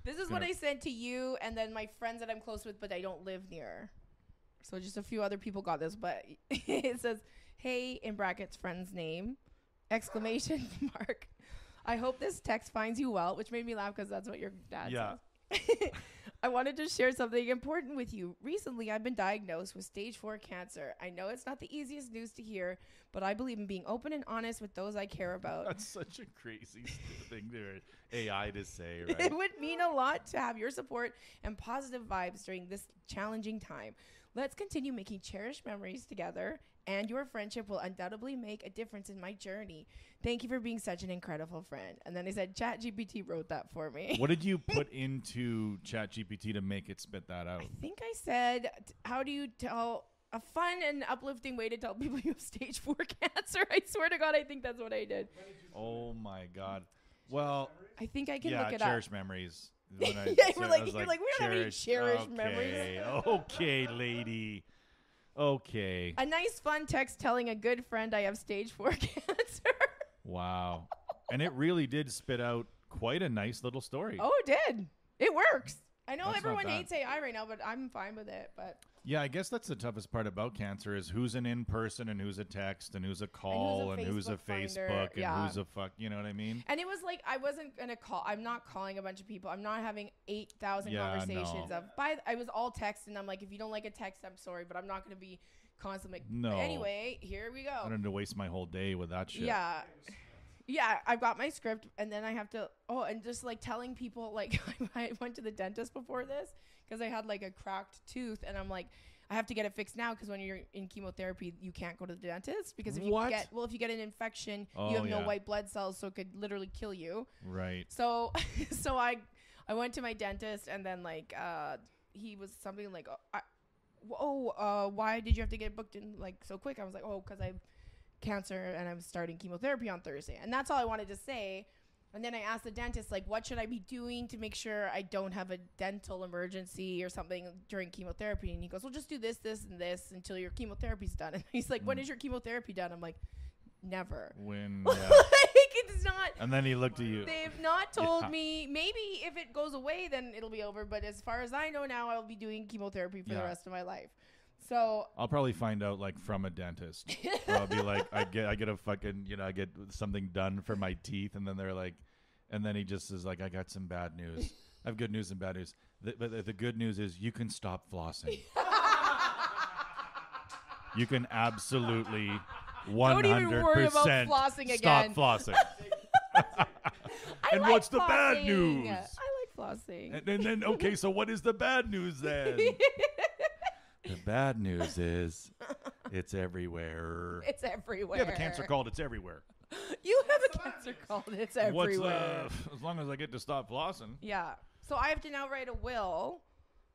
This is what I said to you and then my friends that I'm close with, but I don't live near. So just a few other people got this, but it says, hey, in brackets, friend's name, exclamation mark. I hope this text finds you well, which made me laugh because that's what your dad says. I wanted to share something important with you. Recently, I've been diagnosed with stage 4 cancer. I know it's not the easiest news to hear, but I believe in being open and honest with those I care about. That's such a crazy thing for AI to say, right? It would mean a lot to have your support and positive vibes during this challenging time. Let's continue making cherished memories together, and your friendship will undoubtedly make a difference in my journey. Thank you for being such an incredible friend. And then I said, ChatGPT wrote that for me. What did you put into ChatGPT to make it spit that out? I think I said, how do you tell a fun and uplifting way to tell people you have stage 4 cancer? I swear to God, I think that's what I did. Oh, my God. Well, I think I can look it up. Yeah, cherished memories. You're like, we don't have any cherished memories. Okay, lady. Okay. A nice fun text telling a good friend I have stage 4 cancer. Wow. And it really did spit out quite a nice little story. Oh, it did. It works. I know everyone hates AI right now, but I'm fine with it. But yeah, I guess that's the toughest part about cancer is who's an in-person and who's a text and who's a call and who's a Facebook and who's a fuck. You know what I mean? And it was like I wasn't going to call. I'm not calling a bunch of people. I'm not having 8,000 conversations. I was all text and I'm like, if you don't like a text, I'm sorry, but I'm not going to be constantly. No. But anyway, here we go. I don't need to waste my whole day with that shit. Yeah. Yeah, I've got my script and then I have to, and just like telling people, like I went to the dentist before this because I had like a cracked tooth and I'm like, I have to get it fixed now because when you're in chemotherapy, you can't go to the dentist because if you get an infection, you have no white blood cells, so it could literally kill you. Right. So I went to my dentist and then like he was something like, why did you have to get booked in like so quick? I was like, because I have cancer and I'm starting chemotherapy on Thursday, and that's all I wanted to say. And then I asked the dentist, like, what should I be doing to make sure I don't have a dental emergency or something during chemotherapy? And he goes, well, just do this, this, and this until your chemotherapy's done. And he's like, when is your chemotherapy done? I'm like, never. When? Yeah. It's not. And then he looked at you. They've not told me. Maybe if it goes away, then it'll be over. But as far as I know now, I'll be doing chemotherapy for the rest of my life. So I'll probably find out like from a dentist. I'll be like, I get a fucking, I get something done for my teeth. And then they're like, and then he just is like, I got some bad news. I have good news and bad news. But the good news is you can stop flossing. You can absolutely 100% don't even worry about flossing again. Stop flossing. And like what's flossing. The bad news? I like flossing. And then, okay, so what is the bad news then? The bad news is it's everywhere. It's everywhere. You have a cancer called it's everywhere. You have a cancer called it's everywhere. As long as I get to stop flossing. Yeah. So I have to now write a will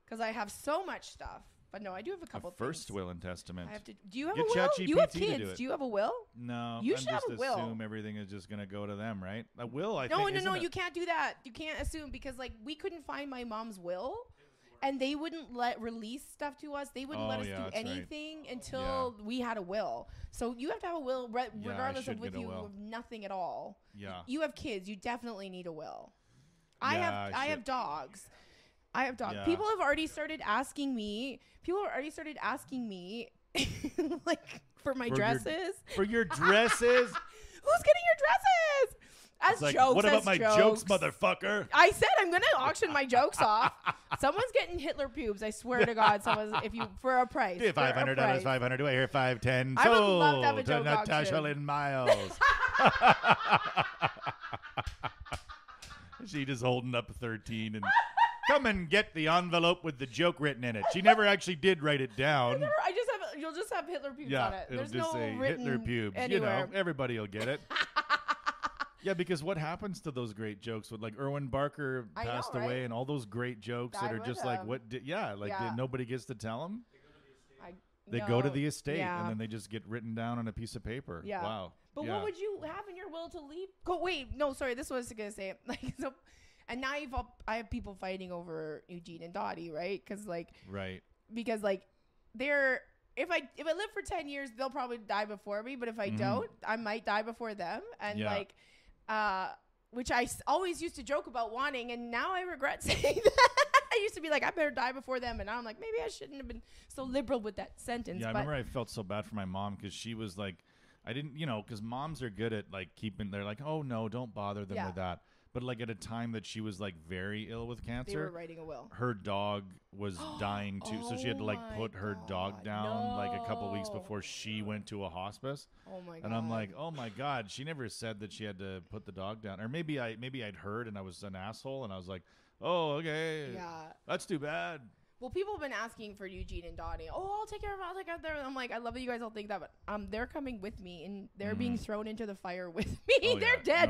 because I have so much stuff. But no, I do have a couple of things. First will and testament. I have to. Do you have a will? You have kids. Do you have a will? No. You should have a will. Assume everything is just going to go to them, right? A will, I think. No, you can't do that. You can't assume because like we couldn't find my mom's will. And they wouldn't release stuff to us. They wouldn't let us do anything until we had a will. So you have to have a will regardless of with you with nothing at all. Yeah. You have kids. You definitely need a will. Yeah, I have dogs. I have dogs. Yeah. People have already started asking me like for my dresses. For your dresses? Who's getting your dresses? As like, jokes, what about my jokes, motherfucker? I said I'm going to auction my jokes off. Someone's getting Hitler pubes. I swear to God, someone's if you for a price. Do $500, $500. Do I hear 510? I would love to have a joke auction. Natasha Lynn Miles. She just holding up a 13 and come and get the envelope with the joke written in it. She never actually did write it down. I just have you'll just have Hitler pubes on it. There's no written Hitler pubes. Anywhere. You know, everybody will get it. Yeah, because what happens to those great jokes? With like Irwin Barker passed away, right? And all those great jokes that are just like what? Nobody gets to tell them. They go to the estate, and then they just get written down on a piece of paper. Yeah. Wow. But what would you have in your will to leave? This was gonna say. Like, so, and now I have people fighting over Eugene and Dottie, right? Because they're if I live for 10 years, they'll probably die before me. But if I don't, I might die before them. And which I always used to joke about wanting, and now I regret saying that. I used to be like, I better die before them, and now I'm like, maybe I shouldn't have been so liberal with that sentence. Yeah, I remember I felt so bad for my mom because she was like, I didn't, because moms are good at like keeping. They're like, oh no, don't bother them with that. But like at a time that she was like very ill with cancer, they were writing a will. Her dog was dying too, so she had to like put her dog down like a couple weeks before she went to a hospice. Oh my god! And I'm like, oh my god, she never said that she had to put the dog down, or maybe I'd heard and I was an asshole and I was like, oh okay, yeah, that's too bad. Well, people have been asking for Eugene and Dottie. Oh, I'll take care of them. I'll take care of them. I'm like, I love that you guys all think that, but they're coming with me, and they're being thrown into the fire with me. They're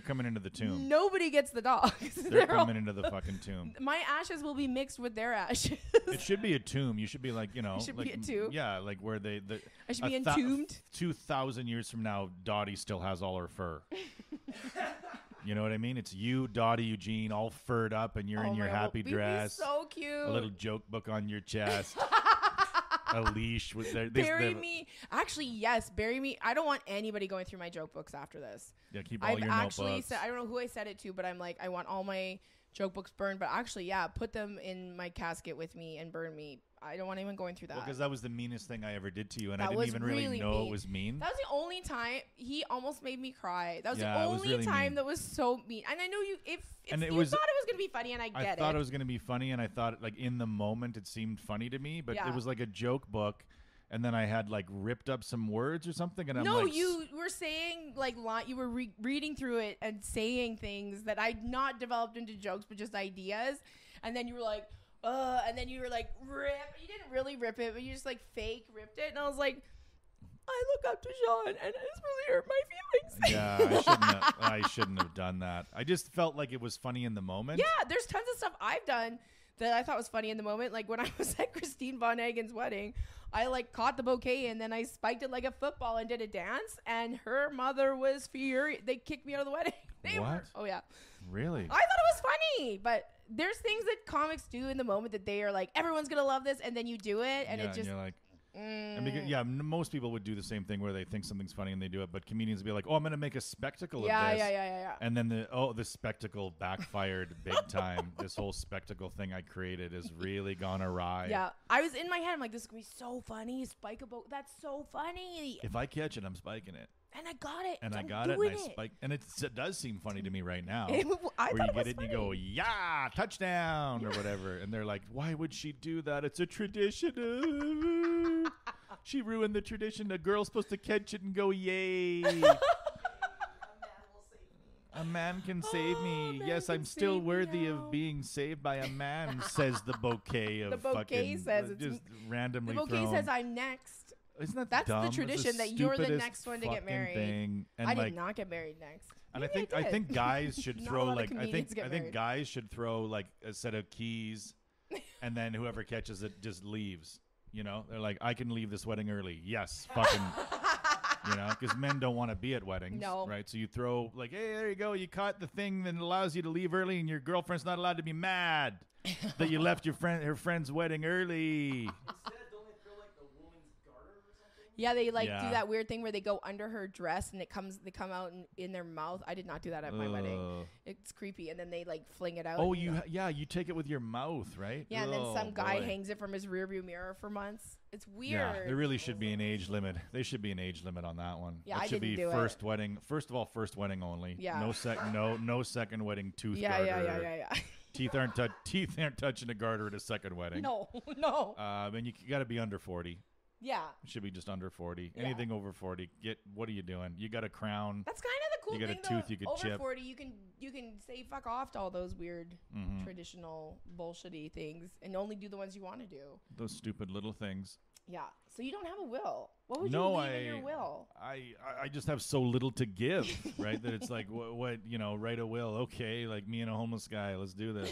coming into the tomb. Nobody gets the dogs. They're coming into the fucking tomb. My ashes will be mixed with their ashes. It should be a tomb. You should be like, it should be a tomb. Yeah, like where I should be entombed. 2,000 years from now, Dottie still has all her fur. You know what I mean? It's you, Dottie, Eugene, all furred up, and you're in your happy dress. So cute. A little joke book on your chest. A leash with their. Bury me. Actually, yes, bury me. I don't want anybody going through my joke books after this. Yeah, keep all your notebooks. I don't know who I said it to, but I'm like, I want all my joke books burned. But actually, yeah, put them in my casket with me and burn me. I don't want anyone going through that. Because that was the meanest thing I ever did to you, and I didn't even really know it was mean. That was the only time he almost made me cry. That was the only time that was so mean. And I know you, you thought it was going to be funny, and I get it. I thought it was going to be funny, and I thought, like, in the moment it seemed funny to me, but it was like a joke book. And then I had like ripped up some words or something, and I'm like, no, you were saying like you were reading through it and saying things that I'd not developed into jokes, but just ideas. And then you were like, and then you were like, rip. You didn't really rip it, but you just like fake ripped it. And I was like, I look up to Sean, and it's really hurt my feelings. Yeah, I shouldn't have done that. I just felt like it was funny in the moment. Yeah, there's tons of stuff I've done that I thought was funny in the moment. Like when I was at Christine Vonnegan's wedding, I like caught the bouquet and then I spiked it like a football and did a dance, and her mother was furious. They kicked me out of the wedding. Oh yeah. Really? I thought it was funny, but there's things that comics do in the moment that they are like, everyone's going to love this. And then you do it and it just, and you're like, most people would do the same thing where they think something's funny and they do it, but comedians would be like, oh, I'm going to make a spectacle of this. Yeah. And then the spectacle backfired big time. This whole spectacle thing I created has really gone awry. Yeah. I was in my head, I'm like, this is going to be so funny. Spike a boat. That's so funny. If I catch it, I'm spiking it. And I got it. And I got it. And I spiked. And it does seem funny to me right now. Where you get it and you go, yeah, touchdown or whatever. And they're like, why would she do that? It's a tradition. She ruined the tradition. A girl's supposed to catch it and go, yay. A man can save me. Yes, I'm still worthy of being saved by a man, says the bouquet of fucking just randomly thrown. The bouquet says I'm next. Isn't that that's dumb? The tradition that you're the next one to get married. And I did not get married next. And I think guys should throw like I think guys should throw like a set of keys, and then whoever catches it just leaves. You know, they're like, I can leave this wedding early. Yes, fucking. You know, because men don't want to be at weddings, right? So you throw like, hey, there you go, you caught the thing that allows you to leave early, and your girlfriend's not allowed to be mad that you left your friend's wedding early. Yeah, they like do that weird thing where they go under her dress and it comes, they come out in their mouth. I did not do that at my wedding. It's creepy. And then they like fling it out. Oh, you you take it with your mouth, right? Yeah, and then some guy hangs it from his rearview mirror for months. It's weird. Yeah, there really should be an age limit. There should be an age limit on that one. Yeah, it should be first wedding. First of all, first wedding only. Yeah. No second. No second wedding. Tooth garter. Yeah. Teeth aren't touching a garter at a second wedding. No. And you got to be under 40. Yeah. It should be just under 40. Yeah. Anything over 40, what are you doing? You got a crown. That's kind of the cool thing. You got a tooth you could chip. Over 40, you can say fuck off to all those weird traditional bullshitty things and only do the ones you want to do. Those stupid little things. Yeah. So you don't have a will. What would you leave in your will? I just have so little to give, right? That it's like, write a will. Okay. Like me and a homeless guy. Let's do this.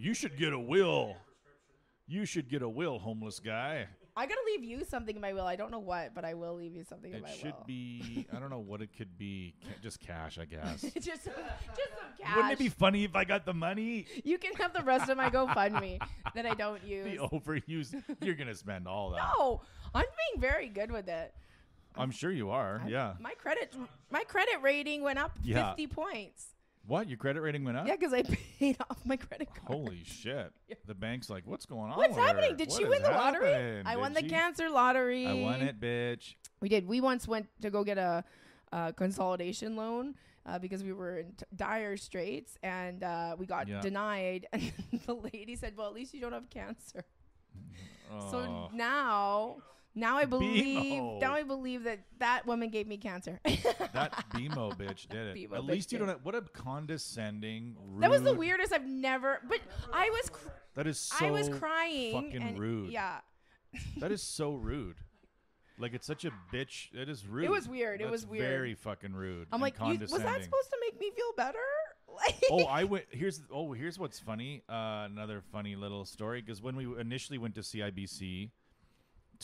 You should get a will. You should get a will, homeless guy. I got to leave you something in my will. I don't know what, but I will leave you something in my will. It should be, I don't know what it could be. Just cash, I guess. just some cash. Wouldn't it be funny if I got the money? You can have the rest of my GoFundMe that I don't use. The overuse. You're going to spend all that. No, I'm being very good with it. I'm sure you are. Yeah. My credit rating went up 50 points. What? Your credit rating went up? Yeah, because I paid off my credit card. Holy shit. The bank's like, what's going on? What's happening? Did she win the lottery? I won the cancer lottery. I won it, bitch. We did. We once went to go get a consolidation loan because we were in dire straits, and we got denied. And the lady said, well, at least you don't have cancer. So now I believe that woman gave me cancer. That BMO bitch did it. BMO at least you don't have, what a condescending, rude. That was the weirdest. That is so, I was crying fucking rude. Yeah. That is so rude. Like, it's such a bitch. It is rude. It was weird. That's very fucking rude. I'm like, was that supposed to make me feel better? Here's what's funny. Another funny little story, because when we initially went to CIBC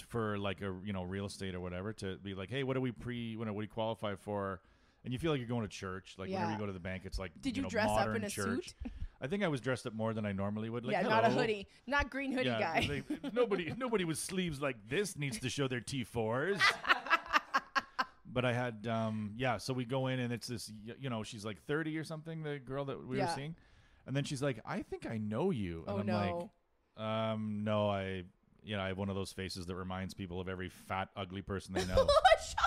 for like a real estate or whatever, to be like, hey, what do we qualify for? And you feel like you're going to church, like whenever you go to the bank, it's like, did you dress up in a church? Suit? I think I was dressed up more than I normally would. Like, yeah, not a hoodie, not green hoodie guy. Like, nobody with sleeves like this needs to show their T4s. But I had, so we go in and it's this, she's like 30 or something, the girl that we were seeing. And then she's like, I think I know you. And no, I have one of those faces that reminds people of every fat, ugly person they know.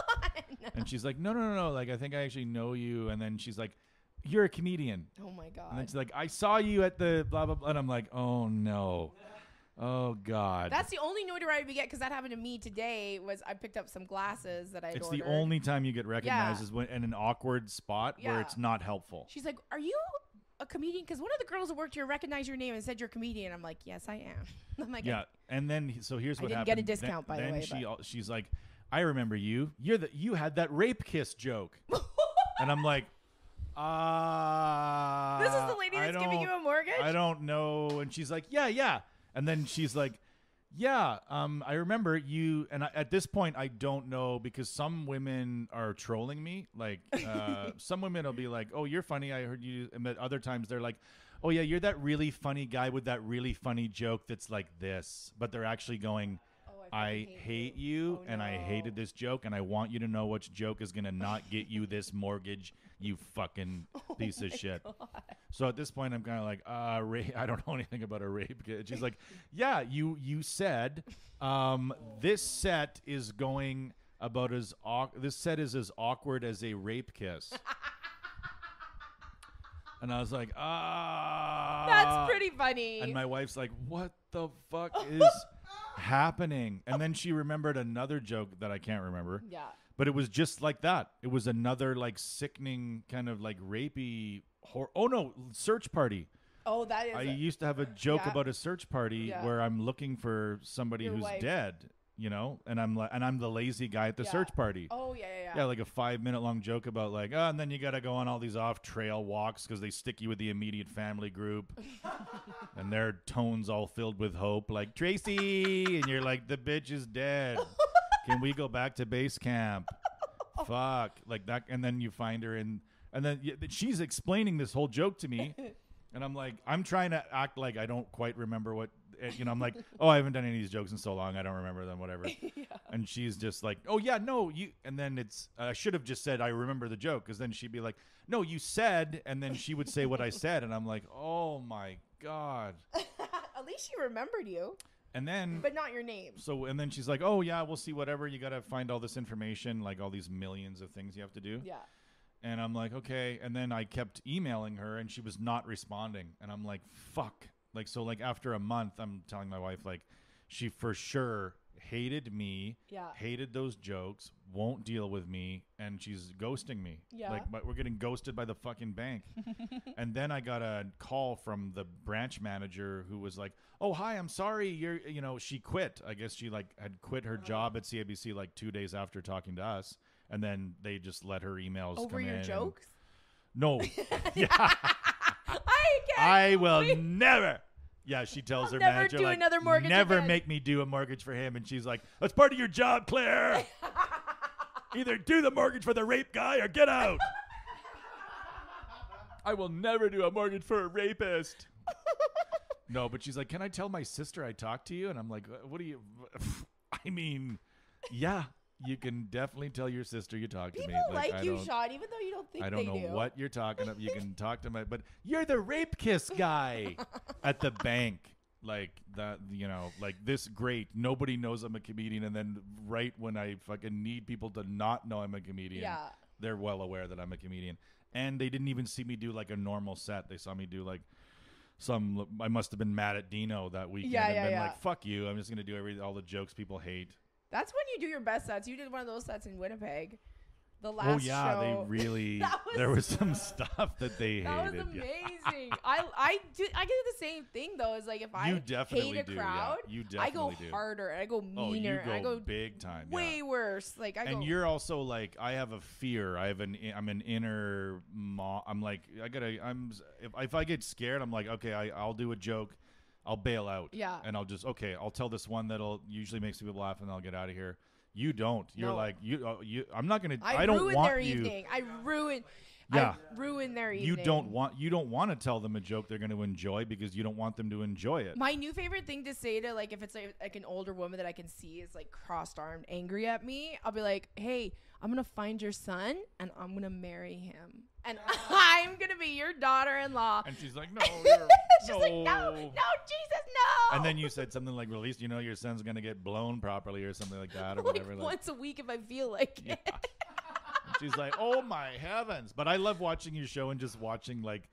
Sean! And she's like, no. Like, I think I actually know you. And then she's like, you're a comedian. Oh my God. And then she's like, I saw you at the blah, blah, blah. And I'm like, oh no. Oh God! That's the only notoriety we get, because that happened to me today. Was I picked up some glasses that I? It's ordered. The only time you get recognized is when in an awkward spot where it's not helpful. She's like, "Are you a comedian?" Because one of the girls that worked here recognized your name and said you're a comedian. I'm like, "Yes, I am." I'm like, "Yeah." And then here's what happened. I didn't get a discount by the way. Then she's like, "I remember you. You had that rape kiss joke," and I'm like. This is the lady that's giving you a mortgage? I don't know. And she's like, yeah. And then she's like, I remember you. And at this point, I don't know, because some women are trolling me. Like, some women will be like, oh, you're funny. I heard you. And at other times, they're like, oh, yeah, you're that really funny guy with that really funny joke that's like this. But they're actually going, I hate you. Oh, and no. I hated this joke, and I want you to know which joke is going to not get you this mortgage, you fucking piece of shit. God. So at this point, I'm kind of like, I don't know anything about a rape kid. She's like, yeah, you said this set is going about this set is as awkward as a rape kiss. And I was like, that's pretty funny. And my wife's like, what the fuck is happening? And then she remembered another joke that I can't remember. Yeah. But it was just like that. It was another like sickening kind of like rapey horror. Oh, no. Search party. Oh, that is. I used to have a joke about a search party where I'm looking for somebody who's dead. And I'm like, and I'm the lazy guy at the search party. Oh yeah. Yeah, like a 5-minute long joke about like, and then you got to go on all these off trail walks because they stick you with the immediate family group, and their tones all filled with hope, like Tracy, and you're like, the bitch is dead. Can we go back to base camp? Fuck, like that, and then you find her, and then she's explaining this whole joke to me, and I'm like, I'm trying to act like I don't quite remember what you know, I'm like, oh, I haven't done any of these jokes in so long. I don't remember them, whatever. Yeah. And she's just like, oh, yeah, no, you. And then it's, I should have just said, I remember the joke. Because then she'd be like, no, you said. And then she would say what I said. And I'm like, oh, my God. At least she remembered you. And then, but not your name. So, and then she's like, oh, yeah, we'll see, whatever. You got to find all this information, like all these millions of things you have to do. Yeah. And I'm like, okay. And then I kept emailing her and she was not responding. And I'm like, fuck. Like, so like after a month, I'm telling my wife, like, she for sure hated me, yeah, hated those jokes, won't deal with me. And she's ghosting me. Yeah. Like, but we're getting ghosted by the fucking bank. And then I got a call from the branch manager who was like, oh, hi, I'm sorry. You're, you know, she quit. I guess she like had quit her job at CIBC like 2 days after talking to us. And then they just let her emails over come in. Over your jokes? No. Yeah. I will wait. Never. Yeah, she tells her never manager, do like, another mortgage never again. Make me do a mortgage for him. And she's like, that's part of your job, Claire. Either do the mortgage for the rape guy or get out. I will never do a mortgage for a rapist. No, but she's like, can I tell my sister I talked to you? And I'm like, what do you, I mean, yeah. You can definitely tell your sister you talked to me. People like you, Sean, even though you don't think they do. I don't know what you're talking about. You can talk to my, but you're the rape kiss guy at the bank. Like that, you know, like this great. Nobody knows I'm a comedian. And then right when I fucking need people to not know I'm a comedian, yeah, they're well aware that I'm a comedian. And they didn't even see me do like a normal set. They saw me do like some, I must have been mad at Dino that weekend. Yeah, and yeah, been like, fuck you. I'm just going to do all the jokes people hate. That's when you do your best sets. You did one of those sets in Winnipeg. The last show. Oh, yeah. Show. They really, there was some stuff that they hated. That was amazing. Yeah. I do the same thing, though. It's like if I hate a crowd, yeah. You definitely I go harder. And I go meaner. Oh, you go big time. Way worse. Like And you're also like, I have a fear. I'm an inner mom. I'm like, if I get scared, I'm like, okay, I'll do a joke. I'll bail out. Yeah. And I'll just, okay, I'll tell this one that'll usually makes people laugh and I'll get out of here. You don't. You're like, I'm not going to, I don't want their evening. I ruin their evening. You don't want to tell them a joke they're going to enjoy because you don't want them to enjoy it. My new favorite thing to say to like, if it's like an older woman that I can see is like cross-armed angry at me, I'll be like, hey, I'm going to find your son and I'm going to marry him. And I'm going to be your daughter-in-law. And she's like, no. She's like, no, Jesus, no. And then you said something like, release, you know, your son's going to get blown properly or something like that or like whatever. Like, once a week if I feel like it. She's like, oh, my heavens. But I love watching your show and just watching, like,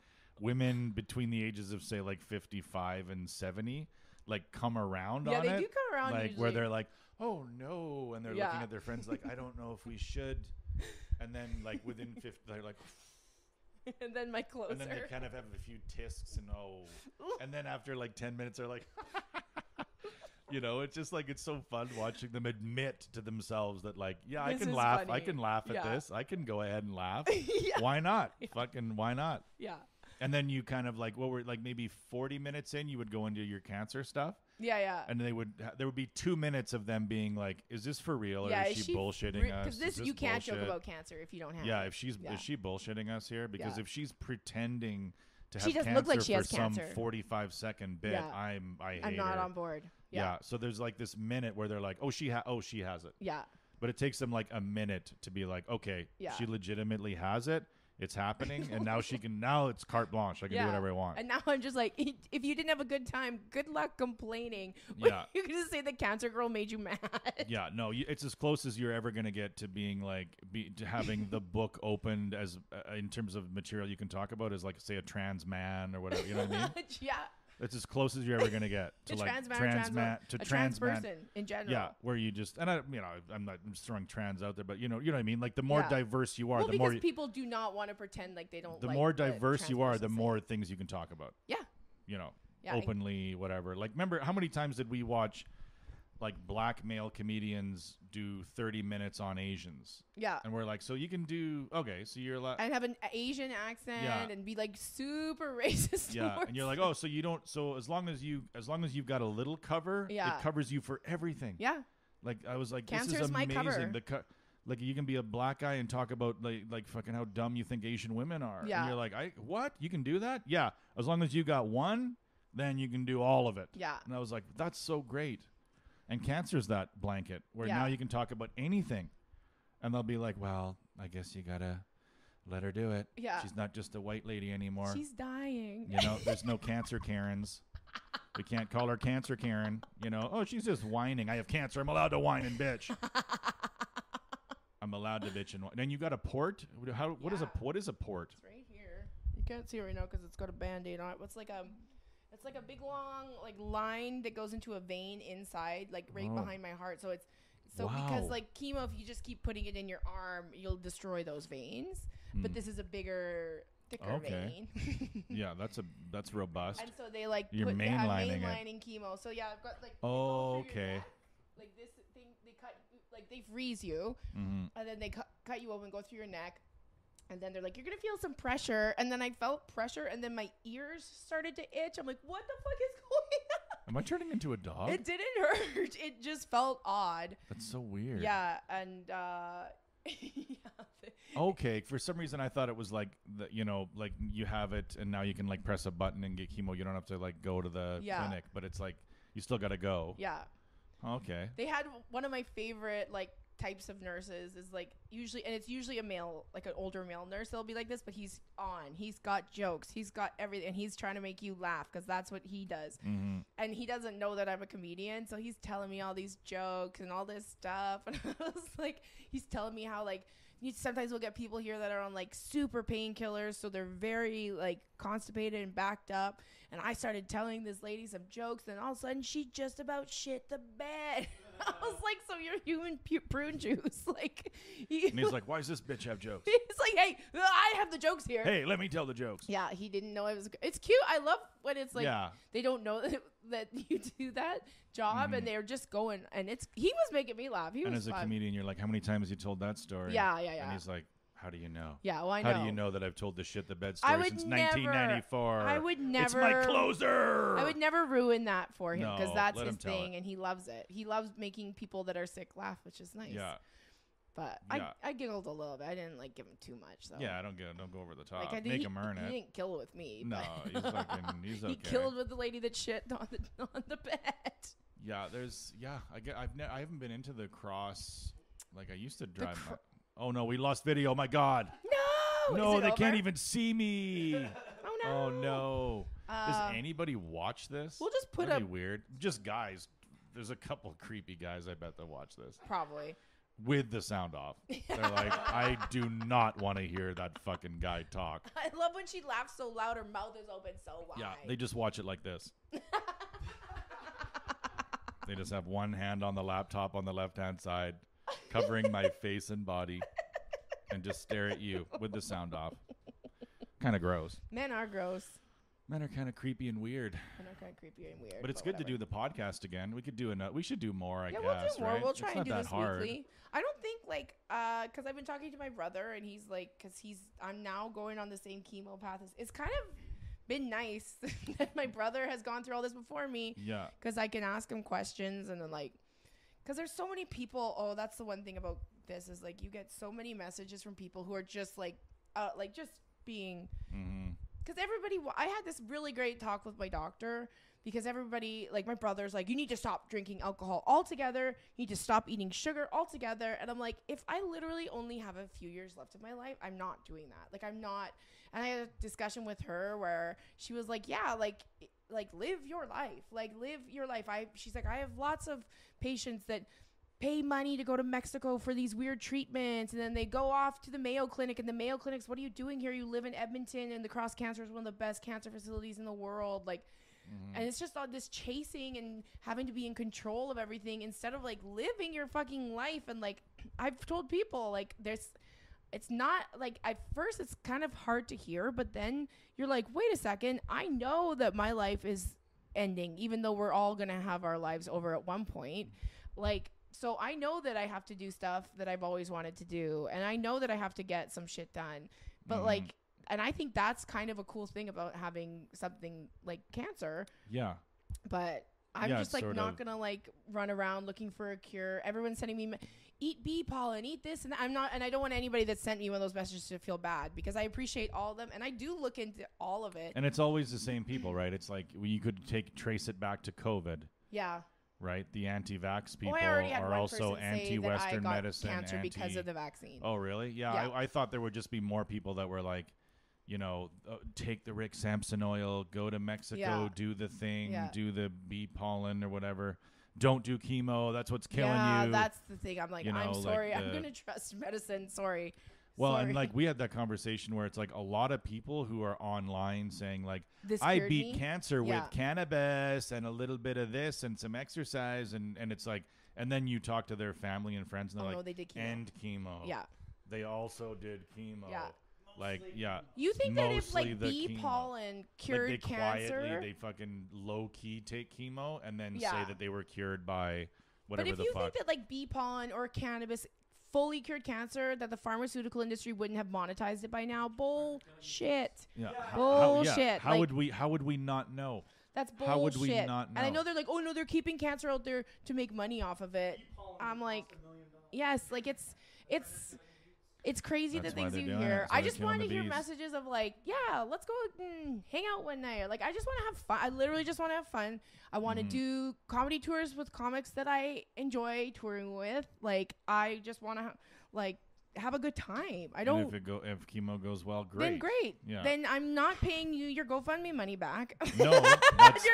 women between the ages of, say, like 55 and 70, like, come around on it. Yeah, they do come around like usually. Where they're like, oh, no. And they're looking at their friends like, I don't know if we should. And then, like, within 50, they're like... And then my closer. And then they kind of have a few tisks and and then after like 10 minutes they're like, you know, it's just like, it's so fun watching them admit to themselves that like, yeah, this I can laugh. Funny. I can laugh at this. I can go ahead and laugh. Yeah. Why not? Yeah. Fucking why not? Yeah. And then you kind of like, what were like maybe 40 minutes in, you would go into your cancer stuff. Yeah, yeah. And they would, there would be 2 minutes of them being like, "Is this for real? Or is she bullshitting us?" Because this you can't joke about cancer if you don't have. Yeah, is she bullshitting us here? Because if she's pretending to have cancer for some 45-second bit, I'm not on board. Yeah. So there's like this minute where they're like, "Oh, she has it." Yeah. But it takes them like a minute to be like, "Okay, she legitimately has it." It's happening, and now she can. Now it's carte blanche. I can do whatever I want. And now I'm just like, if you didn't have a good time, good luck complaining. Yeah, you can just say the cancer girl made you mad. Yeah, no, it's as close as you're ever gonna get to being like to having the book opened as in terms of material you can talk about as like say a trans man or whatever. You know what I mean? Yeah. It's as close as you're ever gonna get to like trans person in general. Yeah, where you just I'm just throwing trans out there, but you know what I mean. Like the more diverse you are, the more people do not want to pretend like they don't. The more diverse you are, the more things you can talk about. Yeah, you know, openly, whatever. Like, remember how many times did we watch like black male comedians do 30 minutes on Asians? Yeah, and we're like, so you can do okay, so you're like, and have an Asian accent and be like super racist. Yeah, and you're like, oh, so you don't. So as long as you've got a little cover, it covers you for everything. Yeah, like I was like, cancer's this is amazing. My cover. Like you can be a black guy and talk about like fucking how dumb you think Asian women are. Yeah, and you're like, you can do that. Yeah, as long as you got one. then you can do all of it. Yeah. And I was like, that's so great. And cancer's that blanket where now you can talk about anything. And they'll be like, well, I guess you gotta let her do it. Yeah. She's not just a white lady anymore. She's dying. You know, there's no cancer Karens. We can't call her cancer Karen. You know, oh, she's just whining. I have cancer. I'm allowed to whine and bitch. I'm allowed to bitch and whine. And you got a port? What is a port? It's right here. You can't see it right now because it's got a Band-Aid on it. What's like a... It's like a big long like line that goes into a vein inside, like right behind my heart. So it's because like chemo, if you just keep putting it in your arm, you'll destroy those veins. But this is a bigger, thicker vein. Yeah, that's robust. And so they like mainlining chemo. So yeah, I've got like neck, like this thing, they cut like they freeze you, and then they cut you open, go through your neck. And then they're like, you're going to feel some pressure. And then I felt pressure. And then my ears started to itch. I'm like, what the fuck is going on? Am I turning into a dog? It didn't hurt. It just felt odd. That's so weird. Yeah. And, okay. For some reason, I thought it was like, you know, like you have it and now you can like press a button and get chemo. You don't have to like go to the clinic, but it's like, you still got to go. Yeah. Okay. They had one of my favorite, like, types of nurses is like usually, and it's usually a male, like an older male nurse. They'll be like this, but he's got jokes, he's got everything, and he's trying to make you laugh because that's what he does. And he doesn't know that I'm a comedian, so he's telling me all these jokes and all this stuff. And I was like, he's telling me how like sometimes we'll get people here that are on like super painkillers, so they're very like constipated and backed up. And I started telling this lady some jokes, and all of a sudden she just about shit the bed. I was like, so you're human prune juice. Like, and he's like, why does this bitch have jokes? He's like, hey, I have the jokes here. Hey, let me tell the jokes. Yeah, he didn't know I was. It's cute. I love when it's like they don't know that you do that job, and they're just going. And he was making me laugh. He was as a comedian, you're like, how many times have you told that story? Yeah. And he's like, how do you know? Yeah, well, I know. How do you know that I've told the shit the bed story since 1994? I would never. It's my closer. I would never ruin that for him because that's his thing, and he loves it. He loves making people that are sick laugh, which is nice. Yeah. But I giggled a little bit. I didn't like give him too much. So. Yeah, don't go over the top. Like, Make him earn it. He didn't kill with me. No, he's okay. He killed with the lady that shit on the bed. Yeah, I haven't been into the cross like I used to drive. Oh, no, we lost video. My God. No. No, they can't even see me. Oh, no. Oh, no. Does anybody watch this? We'll just put That'd be weird. Just guys. There's a couple creepy guys, I bet, that watch this. Probably. With the sound off. They're like, I do not want to hear that fucking guy talk. I love when she laughs so loud. Her mouth is open so wide. Yeah, they just watch it like this. They just have one hand on the laptop on the left-hand side. Covering my face and body and just stare at you with the sound off. Kind of gross. Men are gross. Men are kind of creepy and weird. But it's good to do the podcast again. We could do another. We should do more, I guess. Yeah, we'll do more. Right? We'll try and do this weekly. I don't think like because I've been talking to my brother and he's like I'm now going on the same chemo path. It's kind of been nice that my brother has gone through all this before me. Yeah. Because I can ask him questions and then like. Because there's so many people. Oh, that's the one thing about this is like you get so many messages from people who are just like just being. Because everybody, I had this really great talk with my doctor because everybody, like my brother's like, you need to stop drinking alcohol altogether. You need to stop eating sugar altogether. And I'm like, if I literally only have a few years left of my life, I'm not doing that. Like I'm not. And I had a discussion with her where she was like, yeah, like live your life, she's like, I have lots of patients that pay money to go to Mexico for these weird treatments. And then they go off to the Mayo Clinic and the Mayo Clinic's, what are you doing here? You live in Edmonton and the Cross Cancer is one of the best cancer facilities in the world. Like, and it's just all this chasing and having to be in control of everything instead of like living your fucking life. And like, I've told people like it's not like at first it's kind of hard to hear, but then you're like, wait a second. I know that my life is ending, even though we're all going to have our lives over at one point. Like, so I know that I have to do stuff that I've always wanted to do. And I know that I have to get some shit done, but like, and I think that's kind of a cool thing about having something like cancer. Yeah. But I'm just like not gonna like run around looking for a cure. Everyone's sending me eat bee pollen, eat this, and I'm not, and I don't want anybody that sent me one of those messages to feel bad, because I appreciate all of them and I do look into all of it. And it's always the same people, right? It's like you could trace it back to COVID. Yeah. Right, the anti-vax people are also anti-Western medicine. Cancer because of the vaccine. Oh, really? Yeah, yeah. I thought there would just be more people that were like, you know, take the Rick Sampson oil, go to Mexico, do the thing, do the bee pollen or whatever. Don't do chemo. That's what's killing you. Yeah, that's the thing. I'm like, you know, I'm sorry. Like I'm going to trust medicine. Sorry. Well, and like we had that conversation where it's like a lot of people who are online saying like, I beat cancer with cannabis and a little bit of this and some exercise. And it's like, and then you talk to their family and friends and they're like, and chemo. Yeah. They also did chemo. Yeah. Like, yeah. You think that if like bee pollen cured cancer? Quietly, they fucking low key take chemo and then say that they were cured by whatever the fuck. But if you think that like bee pollen or cannabis fully cured cancer, that the pharmaceutical industry wouldn't have monetized it by now. Bullshit. Yeah. Bullshit. How like, would we not know? That's bullshit. How would we not know? And I know they're like, oh no, they're keeping cancer out there to make money off of it. I'm like, yes, like it's crazy the things you hear. I just want to hear messages of like, yeah, let's go hang out one night. Like I just want to have fun. I literally just want to have fun. I want to do comedy tours with comics that I enjoy touring with. Like I just want to like have a good time. I don't. And if chemo goes well, great. Then great. Yeah. Then I'm not paying you your GoFundMe money back. No, you're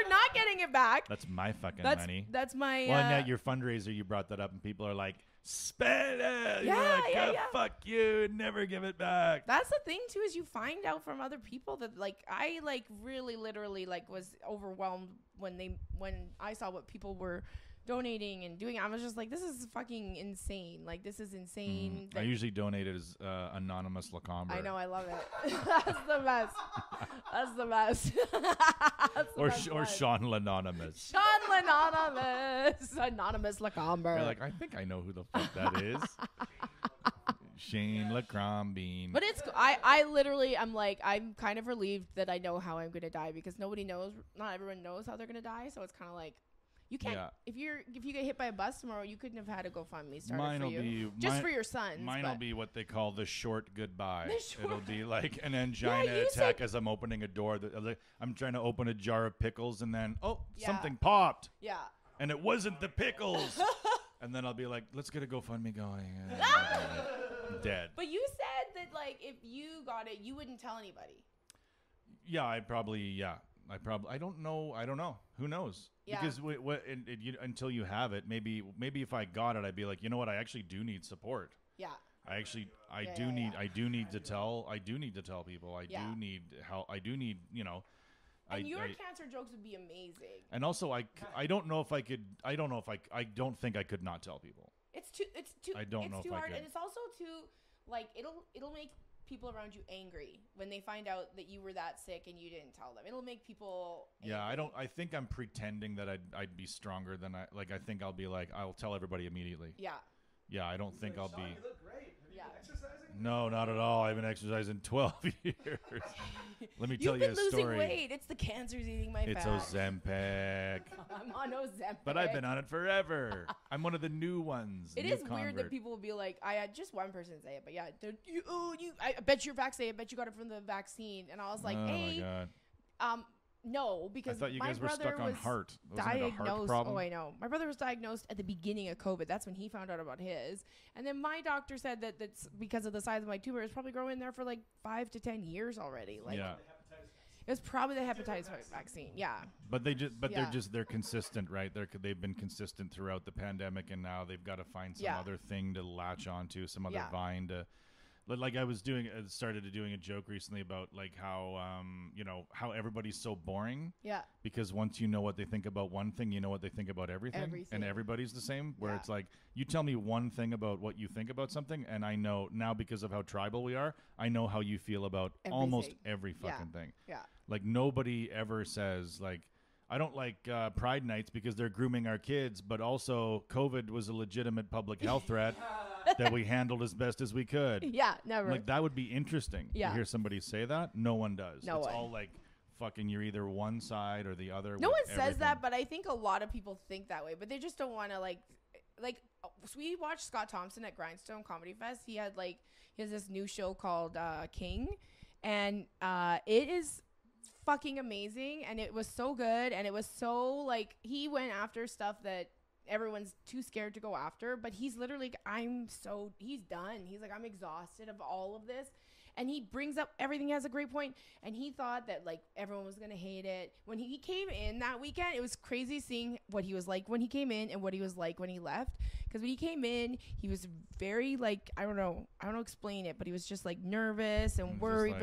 not getting it back. That's my fucking money. That's my. Well, and at your fundraiser, you brought that up, and people are like, spend it. Yeah, like, yeah, yeah. Fuck you. Never give it back. That's the thing too, is you find out from other people that like I like really literally like was overwhelmed when I saw what people were donating and doing. I was just like, this is fucking insane. Like this is insane. I usually donate as anonymous Lacombe. I know. I love it. That's the best. That's the best. That's the best or Sean Lanonymous. Sean Lanonymous. Anonymous Lacombe. You're like, I think I know who the fuck that is. Shane LaCrombie. But it's I literally I'm like I'm kind of relieved that I know how I'm gonna die, because nobody knows. Not everyone knows how they're gonna die. So it's kind of like, you can't if you get hit by a bus tomorrow, you couldn't have had a GoFundMe started for you. Just for your sons. Mine'll be what they call the short goodbye. It'll be like an angina attack as I'm opening a door. I'm trying to open a jar of pickles and then something popped. Yeah. And it wasn't the pickles. And then I'll be like, let's get a GoFundMe going. I'm dead. But you said that like if you got it, you wouldn't tell anybody. Yeah, I probably I don't know. Who knows? Yeah. Because until you have it, maybe if I got it, I'd be like, you know what? I actually do need support. Yeah. I do need to tell people. I do need help. I do need, you know. And your cancer jokes would be amazing. And also, I don't know if I could. I don't know if I don't think I could not tell people. It's too. I don't know if I could. It's too hard, and it's also too like it'll make people around you angry when they find out that you were that sick and you didn't tell them. It'll make people angry. Yeah, I think I'm pretending that I'd be stronger than I think I'll be like, I'll tell everybody immediately. Yeah. Yeah, I don't He's think like, I'll Sean, be you look great. Have you been exercising? No, not at all. I haven't exercised in 12 years. Let me tell you a story. You've been losing weight. It's the cancer's eating my fat. It's Ozempic. I'm on Ozempic. But I've been on it forever. I'm one of the new ones. It is weird that people will be like, I had just one person say it, but yeah, I bet you're vaccinated. I bet you got it from the vaccine. And I was like, hey, my God. No, because I thought you guys were stuck on heart. Diagnosed. Like a heart problem? Oh, I know. My brother was diagnosed at the beginning of COVID. That's when he found out about his. And then my doctor said that that's because of the size of my tumor, it's probably growing in there for like 5 to 10 years already. Like, yeah. It was probably the hepatitis vaccine. Yeah. But they're consistent, right? They've been consistent throughout the pandemic, and now they've got to find some other thing to latch onto, some other vine to. Like I started doing a joke recently about like how, you know, how everybody's so boring. Yeah. Because once you know what they think about one thing, you know what they think about everything. And everybody's the same, where it's like, you tell me one thing about what you think about something. And I know now, because of how tribal we are, I know how you feel about almost every fucking thing. Yeah. Like nobody ever says like, I don't like pride nights because they're grooming our kids, but also COVID was a legitimate public health threat. That we handled as best as we could. Yeah, never. Like that would be interesting to hear somebody say that. No one does. No one. It's all like fucking you're either one side or the other. No one says that, but I think a lot of people think that way, but they just don't want to like so we watched Scott Thompson at Grindstone Comedy Fest. He had he has this new show called King, and it is fucking amazing, and it was so good, and it was so he went after stuff that everyone's too scared to go after, but he's literally he's done. He's like, I'm exhausted of all of this. And he brings up everything, has a great point. And he thought that everyone was going to hate it. When he came in that weekend, it was crazy seeing what he was like when he came in and what he was like when he left. Because when he came in, he was very I don't know how to explain it, but he was just nervous and worried,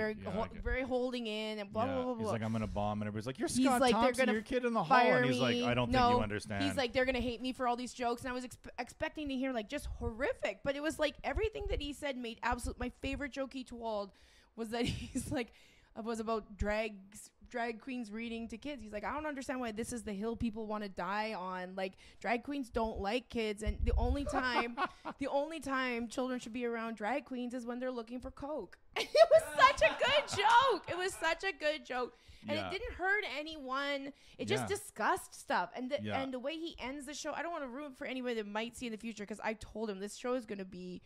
very holding in and blah, blah, blah, blah. He's like, I'm going to bomb. And everybody's like, you're Scott Thompson, your kid in the hall. And he's like, I don't think you understand. He's like, they're going to hate me for all these jokes. And I was expecting to hear just horrific. But it was everything that he said made absolute. My favorite joke he told was that he's was about drag queens reading to kids. He's like, I don't understand why this is the hill people want to die on. Drag queens don't like kids, and the only time children should be around drag queens is when they're looking for coke. And it was such a good joke. It was such a good joke, and it didn't hurt anyone. It just discussed stuff, and the way he ends the show. I don't want to ruin for anybody that might see in the future, because I told him this show is going to be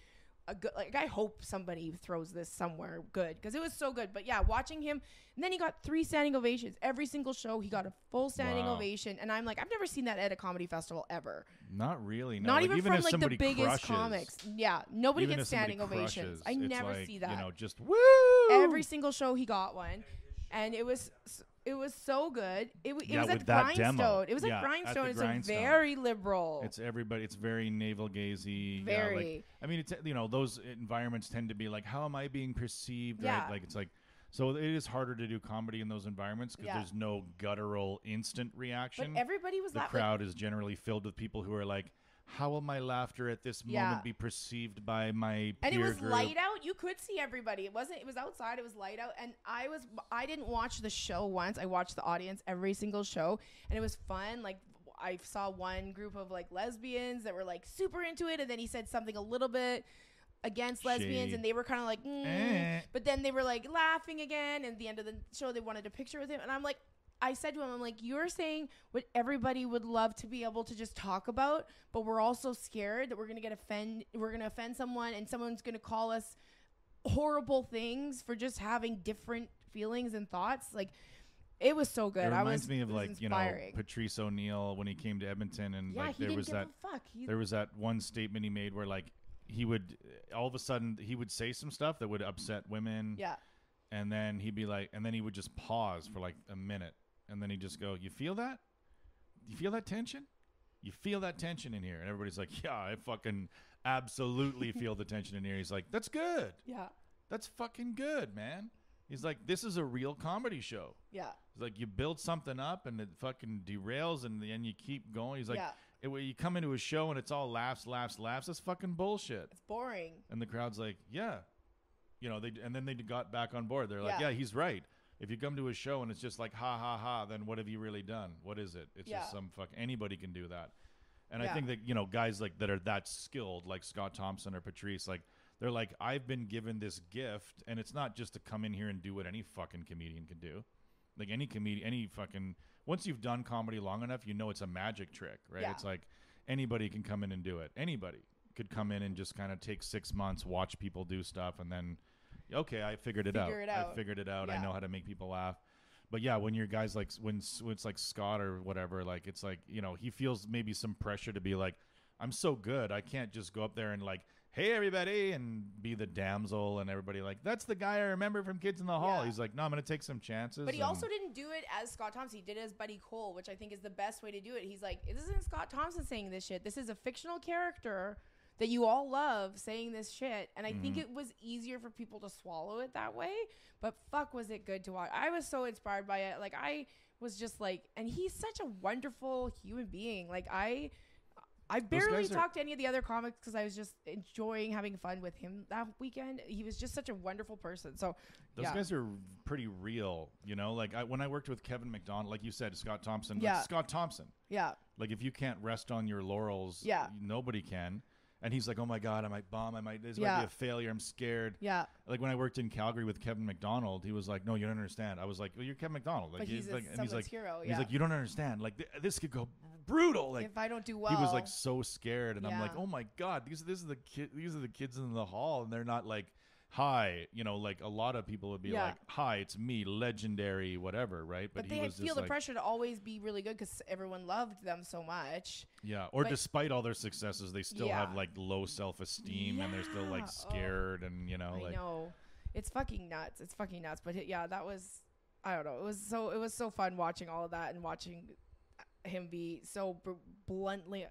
a good, I hope somebody throws this somewhere good, because it was so good. But yeah, watching him, and then he got 3 standing ovations every single show. He got a full standing ovation, and I'm like, I've never seen that at a comedy festival ever. Not really, no. Not even from the biggest comics. Yeah, nobody gets standing ovations. I never see that. Just woo! Every single show he got one, and it was. It was so good. It was at Grindstone. It was at Grindstone. It's Grindstone. Very liberal. It's everybody. It's very navel-gazy. Very. It's those environments tend to be how am I being perceived? Yeah. Right? So it is harder to do comedy in those environments because there's no guttural instant reaction. But everybody was laughing. The crowd is generally filled with people who are how will my laughter at this moment be perceived by my peer group? And it was light out. You could see everybody. It was outside. It was light out. And I didn't watch the show once. I watched the audience every single show. And it was fun. I saw one group of lesbians that were super into it. And then he said something a little bit against lesbians, and they were kind of but then they were laughing again. And at the end of the show, they wanted a picture with him. And I said to him, I'm like, you're saying what everybody would love to be able to just talk about, but we're also scared that we're going to offend someone, and someone's going to call us horrible things for just having different feelings and thoughts. It was so good. It reminds me of Patrice O'Neill when he came to Edmonton, and there was that one statement he made where he would all of a sudden say some stuff that would upset women. Yeah. And then he'd be and then he would just pause for a minute. And then he'd just go, you feel that? You feel that tension? You feel that tension in here? And everybody's like, yeah, I fucking absolutely feel the tension in here. He's like, that's good. Yeah. That's fucking good, man. He's like, this is a real comedy show. Yeah. He's like, you build something up and it fucking derails, and then you keep going. He's like, you come into a show and it's all laughs, laughs, laughs. That's fucking bullshit. It's boring. And the crowd's like, yeah. And then they got back on board. They're like, yeah, he's right. If you come to a show and it's just ha, ha, ha, then what have you really done? What is it? It's just some fuck. Anybody can do that. And I think that, guys that are that skilled, like Scott Thompson or Patrice, they're like, I've been given this gift, and it's not just to come in here and do what any fucking comedian can do. Once you've done comedy long enough, it's a magic trick, right? Yeah. It's anybody can come in and do it. Anybody could come in and just kind of take 6 months, watch people do stuff, and then, okay, I figured it out. I figured it out. Yeah. I know how to make people laugh. But yeah, when your guys when it's Scott or whatever, it's he feels maybe some pressure to be I'm so good, I can't just go up there and hey everybody, and be the damsel, and everybody that's the guy I remember from Kids in the Hall. Yeah. He's like, no, I'm gonna take some chances. But he also didn't do it as Scott Thompson. He did it as Buddy Cole, which I think is the best way to do it. He's like, this isn't Scott Thompson saying this shit. This is a fictional character that you all love saying this shit. And I think it was easier for people to swallow it that way. But fuck, was it good to watch. I was so inspired by it. I was just and he's such a wonderful human being. I barely talked to any of the other comics because I was just enjoying having fun with him that weekend. He was just such a wonderful person. So those guys are pretty real, when I worked with Kevin McDonald, like you said, Scott Thompson, Scott Thompson. Yeah. If you can't rest on your laurels, nobody can. And he's like, oh my God, I might bomb. This might be a failure. I'm scared. Yeah. Like when I worked in Calgary with Kevin McDonald, he was like, no, you don't understand. I was like, well, you're Kevin McDonald. Like, but he's like, someone's hero. Yeah. He's like, you don't understand. Like this could go brutal. Like if I don't do well. He was like so scared. And I'm like, oh my God, these are the kids in the hall. And they're not like, hi, you know, like a lot of people would be like, hi, it's me, legendary, whatever, right? But they feel the pressure to always be really good because everyone loved them so much. Yeah, or despite all their successes, they still have like low self-esteem and they're still like scared and, you know. I know. It's fucking nuts. It's fucking nuts. But yeah, that was, I don't know. It was so fun watching all of that and watching him be so bluntly.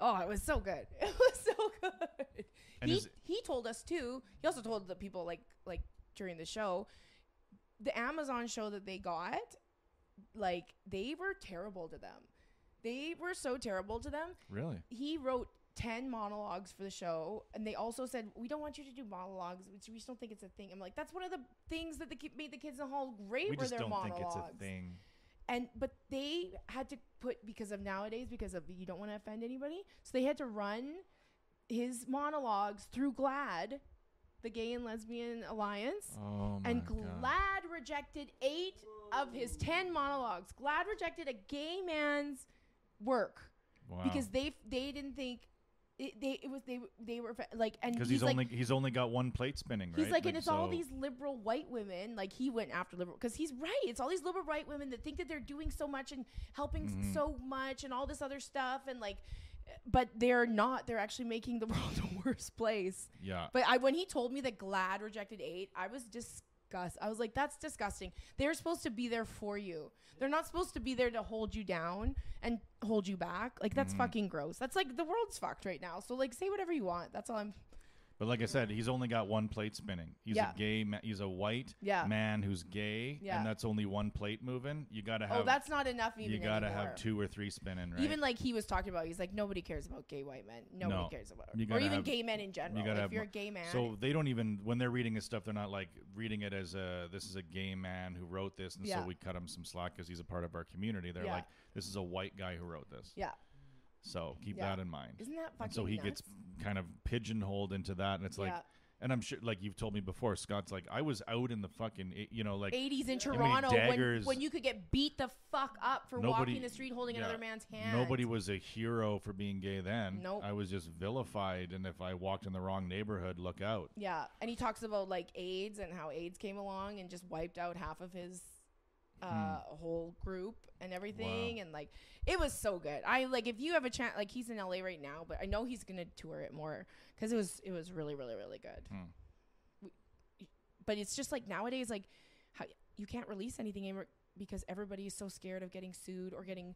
Oh, it was so good. It was so good. And he told us too. He also told the people like during the show, the Amazon show that they got, like they were terrible to them. They were so terrible to them. Really? He wrote 10 monologues for the show. And they also said, we don't want you to do monologues. We just don't think it's a thing. I'm like, that's one of the things that made the kids in the hall great were their monologues. We just don't think it's a thing. But they had to put, because you don't want to offend anybody, so they had to run his monologues through GLAD, the Gay and Lesbian Alliance, and GLAD rejected 8 of his 10 monologues. GLAD rejected a gay man's work because they didn't think because he's only got one plate spinning, right? He's like, and it's all these liberal white women. Like he went after liberal because he's right. It's all these liberal white women that think that they're doing so much and helping so much and all this other stuff and like, but they're not. They're actually making the world a worse place. Yeah. But when he told me that GLAD rejected 8, I was disgusted. I was like, that's disgusting. They're supposed to be there for you. They're not supposed to be there to hold you down and hold you back. Like that's fucking gross. That's like the world's fucked right now. So like say whatever you want. That's all I'm. But like I said, he's only got one plate spinning. He's a gay man. He's a white man who's gay, and that's only one plate moving. You gotta have. Oh, that's not enough. Even you gotta have 2 or 3 spinning. Right? Even like he was talking about, he's like nobody cares about gay white men. Nobody cares about, or even gay men in general. If you're a gay man, so they don't even when they're reading his stuff, they're not like reading it as this is a gay man who wrote this, and so we cut him some slack because he's a part of our community. They're like, this is a white guy who wrote this. Yeah. So keep that in mind. Isn't that fucking nuts? So he gets kind of pigeonholed into that, and it's like, and I'm sure, like you've told me before, Scott's like, I was out in the fucking, you know, like 80s in Toronto when you could get beat the fuck up for walking the street holding another man's hand. Nobody was a hero for being gay then. Nope. I was just vilified, and if I walked in the wrong neighborhood, look out. Yeah, and he talks about like AIDS and how AIDS came along and just wiped out half of his. Whole group and everything and like it was so good. I like if you have a chance, like he's in LA right now, but I know he's gonna tour it more because it was really really really good. But it's just like nowadays, like how you can't release anything anymore because everybody is so scared of getting sued or getting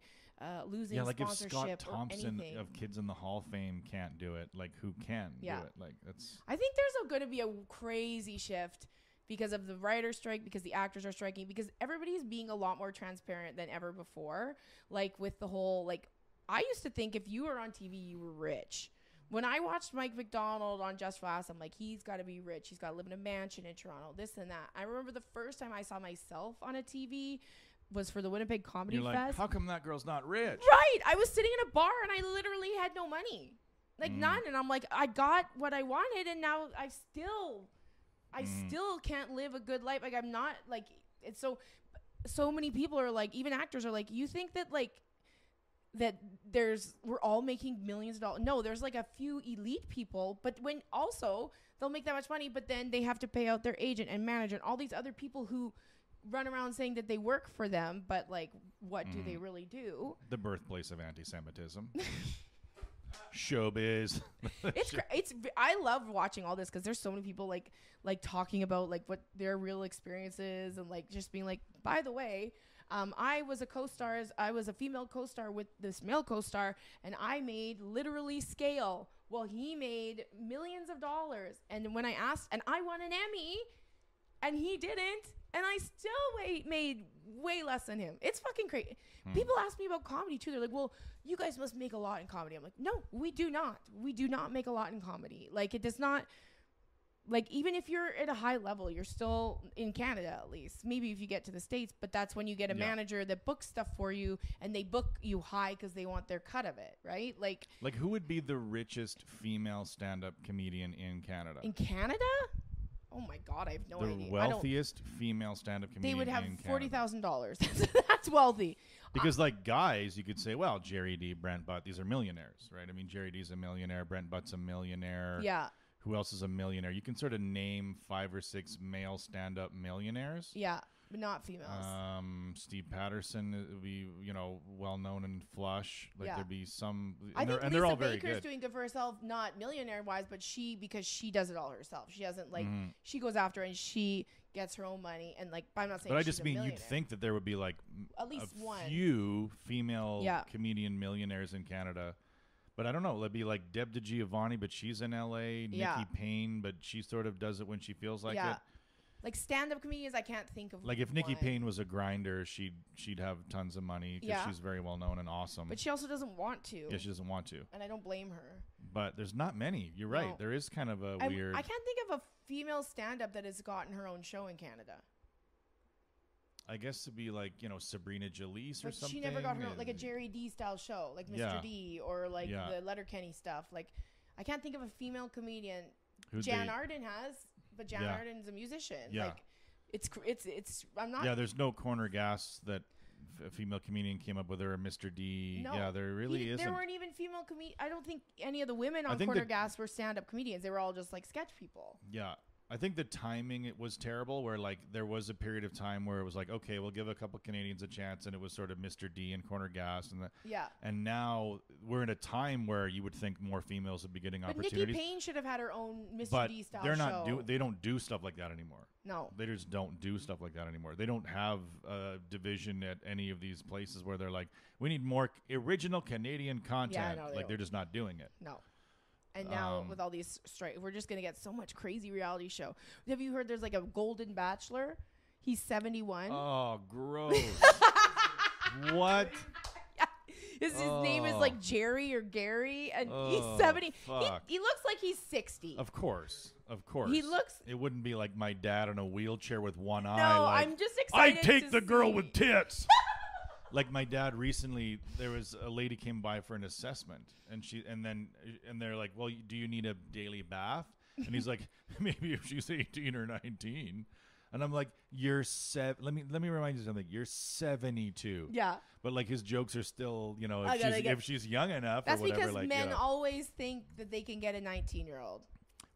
losing like sponsorship. If Scott Thompson of Kids in the Hall fame can't do it, like who can do it? Like that's, I think there's gonna be a crazy shift because of the writer's strike, because the actors are striking, because everybody's being a lot more transparent than ever before. Like with the whole, like, I used to think if you were on TV, you were rich. When I watched Mike McDonald on Just for Laughs, I'm like, he's got to be rich. He's got to live in a mansion in Toronto, this and that. I remember the first time I saw myself on a TV was for the Winnipeg Comedy Fest. How come that girl's not rich? Right. I was sitting in a bar and I literally had no money, like none. And I'm like, I got what I wanted and now I still can't live a good life. Like I'm not like, it's so many people are like, even actors are like, you think that like, that there's, we're all making millions of dollars. No, there's like a few elite people, but when also they'll make that much money, but then they have to pay out their agent and manager and all these other people who run around saying that they work for them. But like, what do they really do? The birthplace of anti-Semitism. Showbiz. it's I love watching all this because there's so many people like talking about like what their real experiences and like just being like, by the way, I was a female co-star with this male co-star and I made literally scale while he made millions of dollars, and when I asked, and I won an Emmy and he didn't, and I still made way less than him. It's fucking crazy. People ask me about comedy too. They're like, well, you guys must make a lot in comedy. I'm like, no, we do not. We do not make a lot in comedy. Like it does not, Like, even if you're at a high level, you're still in Canada, at least. Maybe if you get to the States, but that's when you get a manager that books stuff for you, and they book you high because they want their cut of it, right? Like who would be the richest female stand-up comedian in Canada? In Canada? Oh, my God. I have no idea. The wealthiest female stand-up comedian in Canada. They would have $40,000. That's wealthy. Because, like, guys, you could say, well, Jerry D, Brent Butt, these are millionaires, right? I mean, Jerry D's a millionaire. Brent Butt's a millionaire. Yeah. Who else is a millionaire? You can sort of name 5 or 6 male stand-up millionaires. Yeah, but not females. Steve Patterson would be, you know, well-known and flush. Like, there'd be some... And they're all very good. I think Lisa Baker's doing good for herself, not millionaire-wise, but she, because she does it all herself. She doesn't, like... Mm-hmm. She goes after and she gets her own money. And, like, I'm not saying she's a millionaire. But I just mean you'd think that there would be, like, at least a few female comedian millionaires in Canada. But I don't know. It'd be like Deb DiGiovanni, but she's in LA. Nikki Payne, but she sort of does it when she feels like it. Like stand-up comedians, I can't think of. Like if Nikki Payne was a grinder, she'd have tons of money because she's very well known and awesome. But she also doesn't want to. Yeah, she doesn't want to. And I don't blame her. But there's not many. You're right. No. There is kind of a weird. I can't think of a female stand-up that has gotten her own show in Canada. I guess to be like, you know, Sabrina Jalise or something. She never got her own, like a Jerry D style show, like Mr. D or like the Letterkenny stuff. Like, I can't think of a female comedian. Jan Arden has, but Jan Arden's a musician. Yeah. Like, it's. I'm not. Yeah, there's no Corner Gas that a female comedian came up with, or a Mr. D. No, yeah, there really isn't. There weren't even female comedians. I don't think any of the women on Corner Gas were stand up comedians. They were all just like sketch people. Yeah. I think the timing it was terrible, where like there was a period of time where it was like, okay, we'll give a couple Canadians a chance, and it was sort of Mr. D and Corner Gas, and and now we're in a time where you would think more females would be getting opportunities. Nikki Payne should have had her own Mr. D style show. They don't do stuff like that anymore. No, they just don't do stuff like that anymore. They don't have a division at any of these places where they're like, we need more original Canadian content. Yeah, no, they're just not doing it. No. And now with all these strikes, we're just going to get so much crazy reality show. Have you heard there's like a Golden Bachelor? He's 71. Oh, gross. What? Yeah. His name is like Jerry or Gary. And he's 70. He looks like he's 60. Of course. Of course. He looks. It wouldn't be like my dad in a wheelchair with one eye. No, like, I'm just excited. I take the girl with tits. Like my dad recently, there was a lady came by for an assessment, and they're like, "Well, do you need a daily bath?" And he's like, "Maybe if she's 18 or 19." And I'm like, "You're let me remind you something. You're 72." Yeah. But like his jokes are still, you know, if she's young enough or whatever. That's because men always think that they can get a 19-year-old.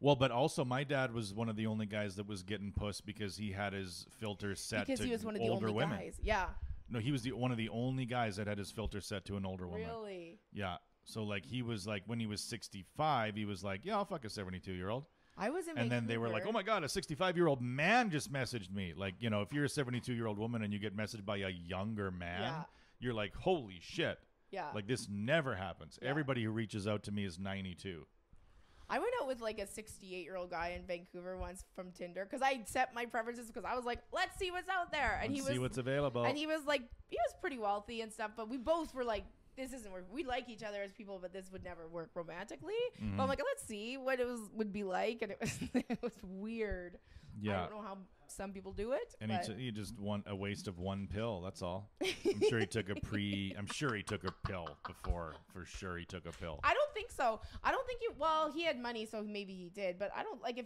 Well, but also my dad was one of the only guys that was getting puss because he had his filter set to older women. Because he was one of the only guys. Yeah. No, he was one of the only guys that had his filter set to an older woman. Really? Yeah. So, like, he was, like, when he was 65, he was like, yeah, I'll fuck a 72-year-old. I was in Vancouver. And then they were like, oh, my God, a 65-year-old man just messaged me. Like, you know, if you're a 72-year-old woman and you get messaged by a younger man, you're like, holy shit. Yeah. Like, this never happens. Yeah. Everybody who reaches out to me is 92. I went out with, like, a 68-year-old guy in Vancouver once from Tinder because I set my preferences because I was like, let's see what's out there. And let's see what's available. And he was, like, he was pretty wealthy and stuff, but we both were like, this isn't work. We like each other as people, but this would never work romantically. Mm-hmm. But I'm like, let's see what it would be like. And it was weird. Yeah. I don't know how some people do it. And he just want a waste of one pill. That's all. I'm sure he took a pill before. For sure he took a pill. I don't think so. I don't think well, he had money, so maybe he did. But I don't like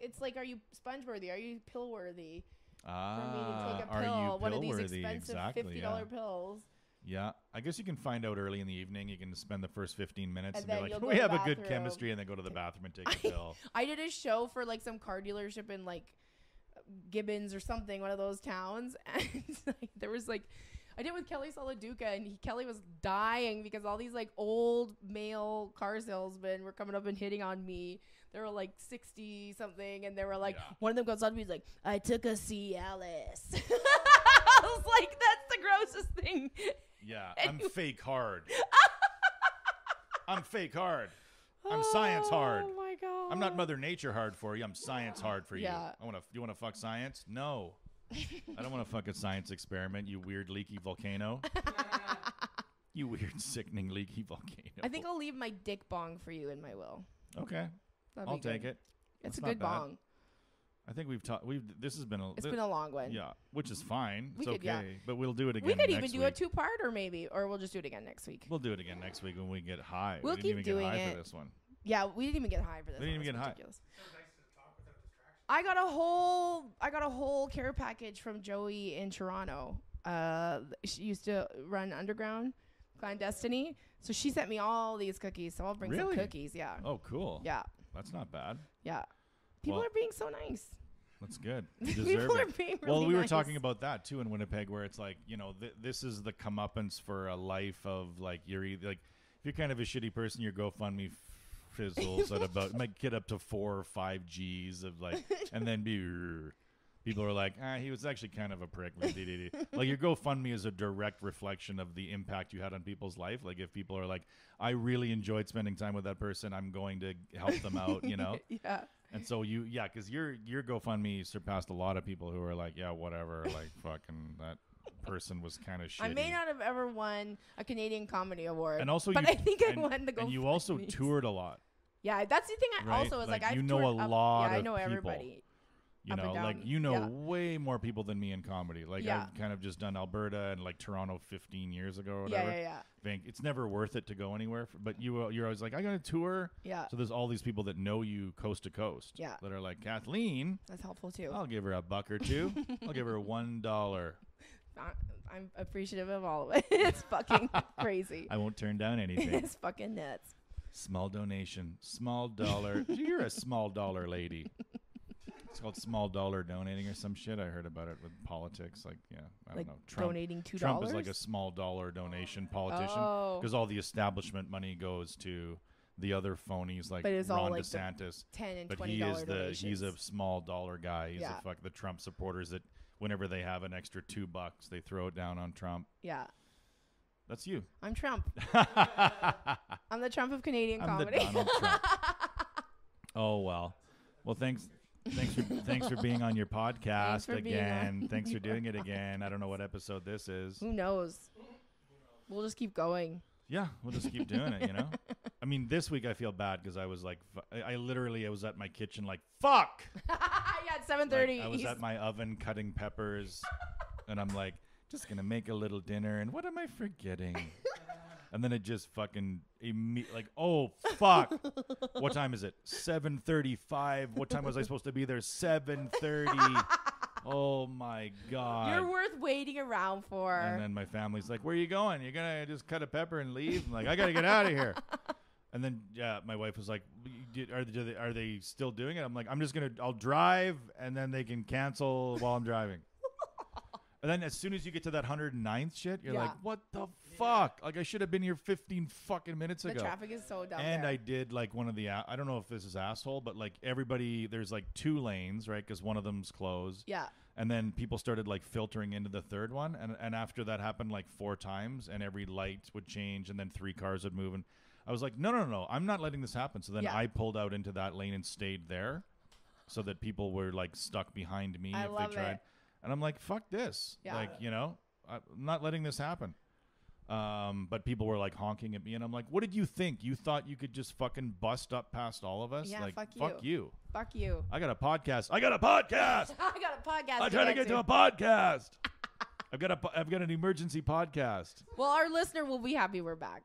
it's like, are you sponge worthy? Are you pill worthy? Ah, for me to take a pill, are you pill one of these worthy? Expensive $50 pills. Yeah, I guess you can find out early in the evening. You can spend the first 15 minutes and be like, we have a good chemistry, and then go to the bathroom and take a pill. I did a show for like some car dealership in like Gibbons or something, one of those towns. And there was like, I did with Kelly Soladuca, and Kelly was dying because all these like old male car salesmen were coming up and hitting on me. They were like 60 something, and they were like, one of them goes on to me, he's like, I took a Cialis. I was like, that's the grossest thing. Yeah, I'm fake hard. I'm fake hard. I'm science hard. Oh my God. I'm not Mother Nature hard for you. I'm science hard for you. You want to fuck science? No. I don't want to fuck a science experiment, you weird leaky volcano. You weird sickening leaky volcano. I think I'll leave my dick bong for you in my will. Okay. I'll take it. It's a good bong. I think we've talked. This has been a. It's been a long one. Yeah, which is fine. It's okay, but we'll do it again. We could even do a two-parter, maybe, or we'll just do it again next week. We'll do it again next week when we get high. We'll keep doing it for this one. Yeah, we didn't even get high for this. We didn't even get high. I got a whole care package from Joey in Toronto. She used to run underground clandestiny, so she sent me all these cookies. So I'll bring some cookies. Yeah. Oh, cool. Yeah. That's not bad. Yeah. People are being so nice. That's good. You deserve People are being really nice. We were talking about that too in Winnipeg, where it's like, you know, this is the comeuppance for a life of like, you're either, like, if you're kind of a shitty person, your GoFundMe fizzles at about might get up to 4 or 5 G's of like, and then people are like, he was actually kind of a prick. Like your GoFundMe is a direct reflection of the impact you had on people's life. Like if people are like, I really enjoyed spending time with that person, I'm going to help them out, you know? Yeah. And so because your GoFundMe surpassed a lot of people who are like, yeah, whatever, like fucking that person was kind of shitty. I may not have ever won a Canadian Comedy Award, and also, I think I won the GoFundMe. And you also toured a lot. Yeah, that's the thing. I know everybody. You know, like, you know, way more people than me in comedy. Like, I've kind of just done Alberta and like Toronto 15 years ago or whatever. Yeah. It's never worth it to go anywhere. But you're always like, I got a tour. Yeah. So there's all these people that know you coast to coast. Yeah. That are like, Kathleen. That's helpful too. I'll give her a buck or two. I'll give her $1. I'm appreciative of all of it. It's fucking crazy. I won't turn down anything. It's fucking nuts. Small donation. Small dollar. You're a small dollar lady. It's called small dollar donating or some shit. I heard about it with politics. Like, yeah, I don't know. Trump, donating $2? Trump is like a small dollar donation politician because all the establishment money goes to the other phonies like Ron DeSantis. Like $10 and $20 donations. He's a small dollar guy. He's the Trump supporters that whenever they have an extra $2, they throw it down on Trump. Yeah. That's you. I'm Trump. I'm the Trump of Canadian comedy. I'm the Donald Trump. Oh, well. Well, thanks for being on your podcast again. Thanks for doing it again. I don't know what episode this is. Who knows? We'll just keep going. Yeah, we'll just keep doing it, you know? I mean, this week I feel bad because I was like, I was at my kitchen like, fuck! Yeah, at 7:30. Like, I was at my oven cutting peppers, and I'm like, just going to make a little dinner, and what am I forgetting? And then it just fucking oh, fuck. What time is it? 7:35. What time was I supposed to be there? 7:30. Oh, my God. You're worth waiting around for. And then my family's like, where are you going? You're going to just cut a pepper and leave? I'm like, I got to get out of here. And then my wife was like, are they still doing it? I'm like, I'll drive, and then they can cancel while I'm driving. And then as soon as you get to that 109th shit, you're like, what the fuck? Like, I should have been here 15 fucking minutes ago. The traffic is so dumb. And there. I did, like, one of the, I don't know if this is asshole, but, like, everybody, there's, like, 2 lanes, right? Because one of them's closed. Yeah. And then people started, like, filtering into the third one. And after that happened, like, 4 times, and every light would change, and then 3 cars would move. And I was like, no, I'm not letting this happen. So then I pulled out into that lane and stayed there so that people were, like, stuck behind me if they tried. And I'm like, fuck this. Yeah. Like, you know, I'm not letting this happen. But people were like honking at me. And I'm like, what did you think? You thought you could just fucking bust up past all of us? Yeah, like, fuck you. Fuck you. I got a podcast. I try to get to a podcast. I've got an emergency podcast. Well, our listener will be happy we're back.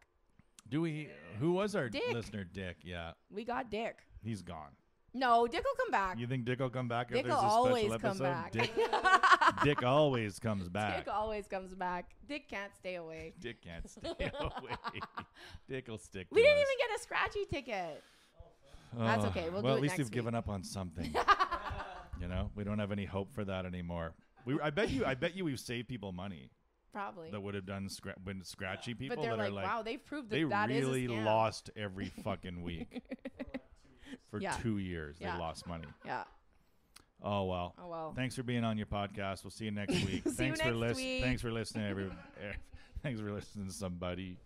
Do we? Who was our listener? Dick. Yeah. We got Dick. He's gone. No, Dick will come back. You think Dick will come back if there's a special episode? Dick always comes back. Dick always comes back. Dick can't stay away. Dick can't stay away. Dick will stick to us. We didn't even get a scratchy ticket. That's okay. We'll do it next week. Well, at least you've given up on something. You know, we don't have any hope for that anymore. I bet you we've saved people money. Probably. That would have done scratchy people. But they're like, wow, they've proved that is a scam. They really lost every fucking week. For 2 years, they lost money. Yeah. Oh well. Thanks for being on your podcast. We'll see you next week. Thanks for listening, everyone. Thanks for listening, somebody.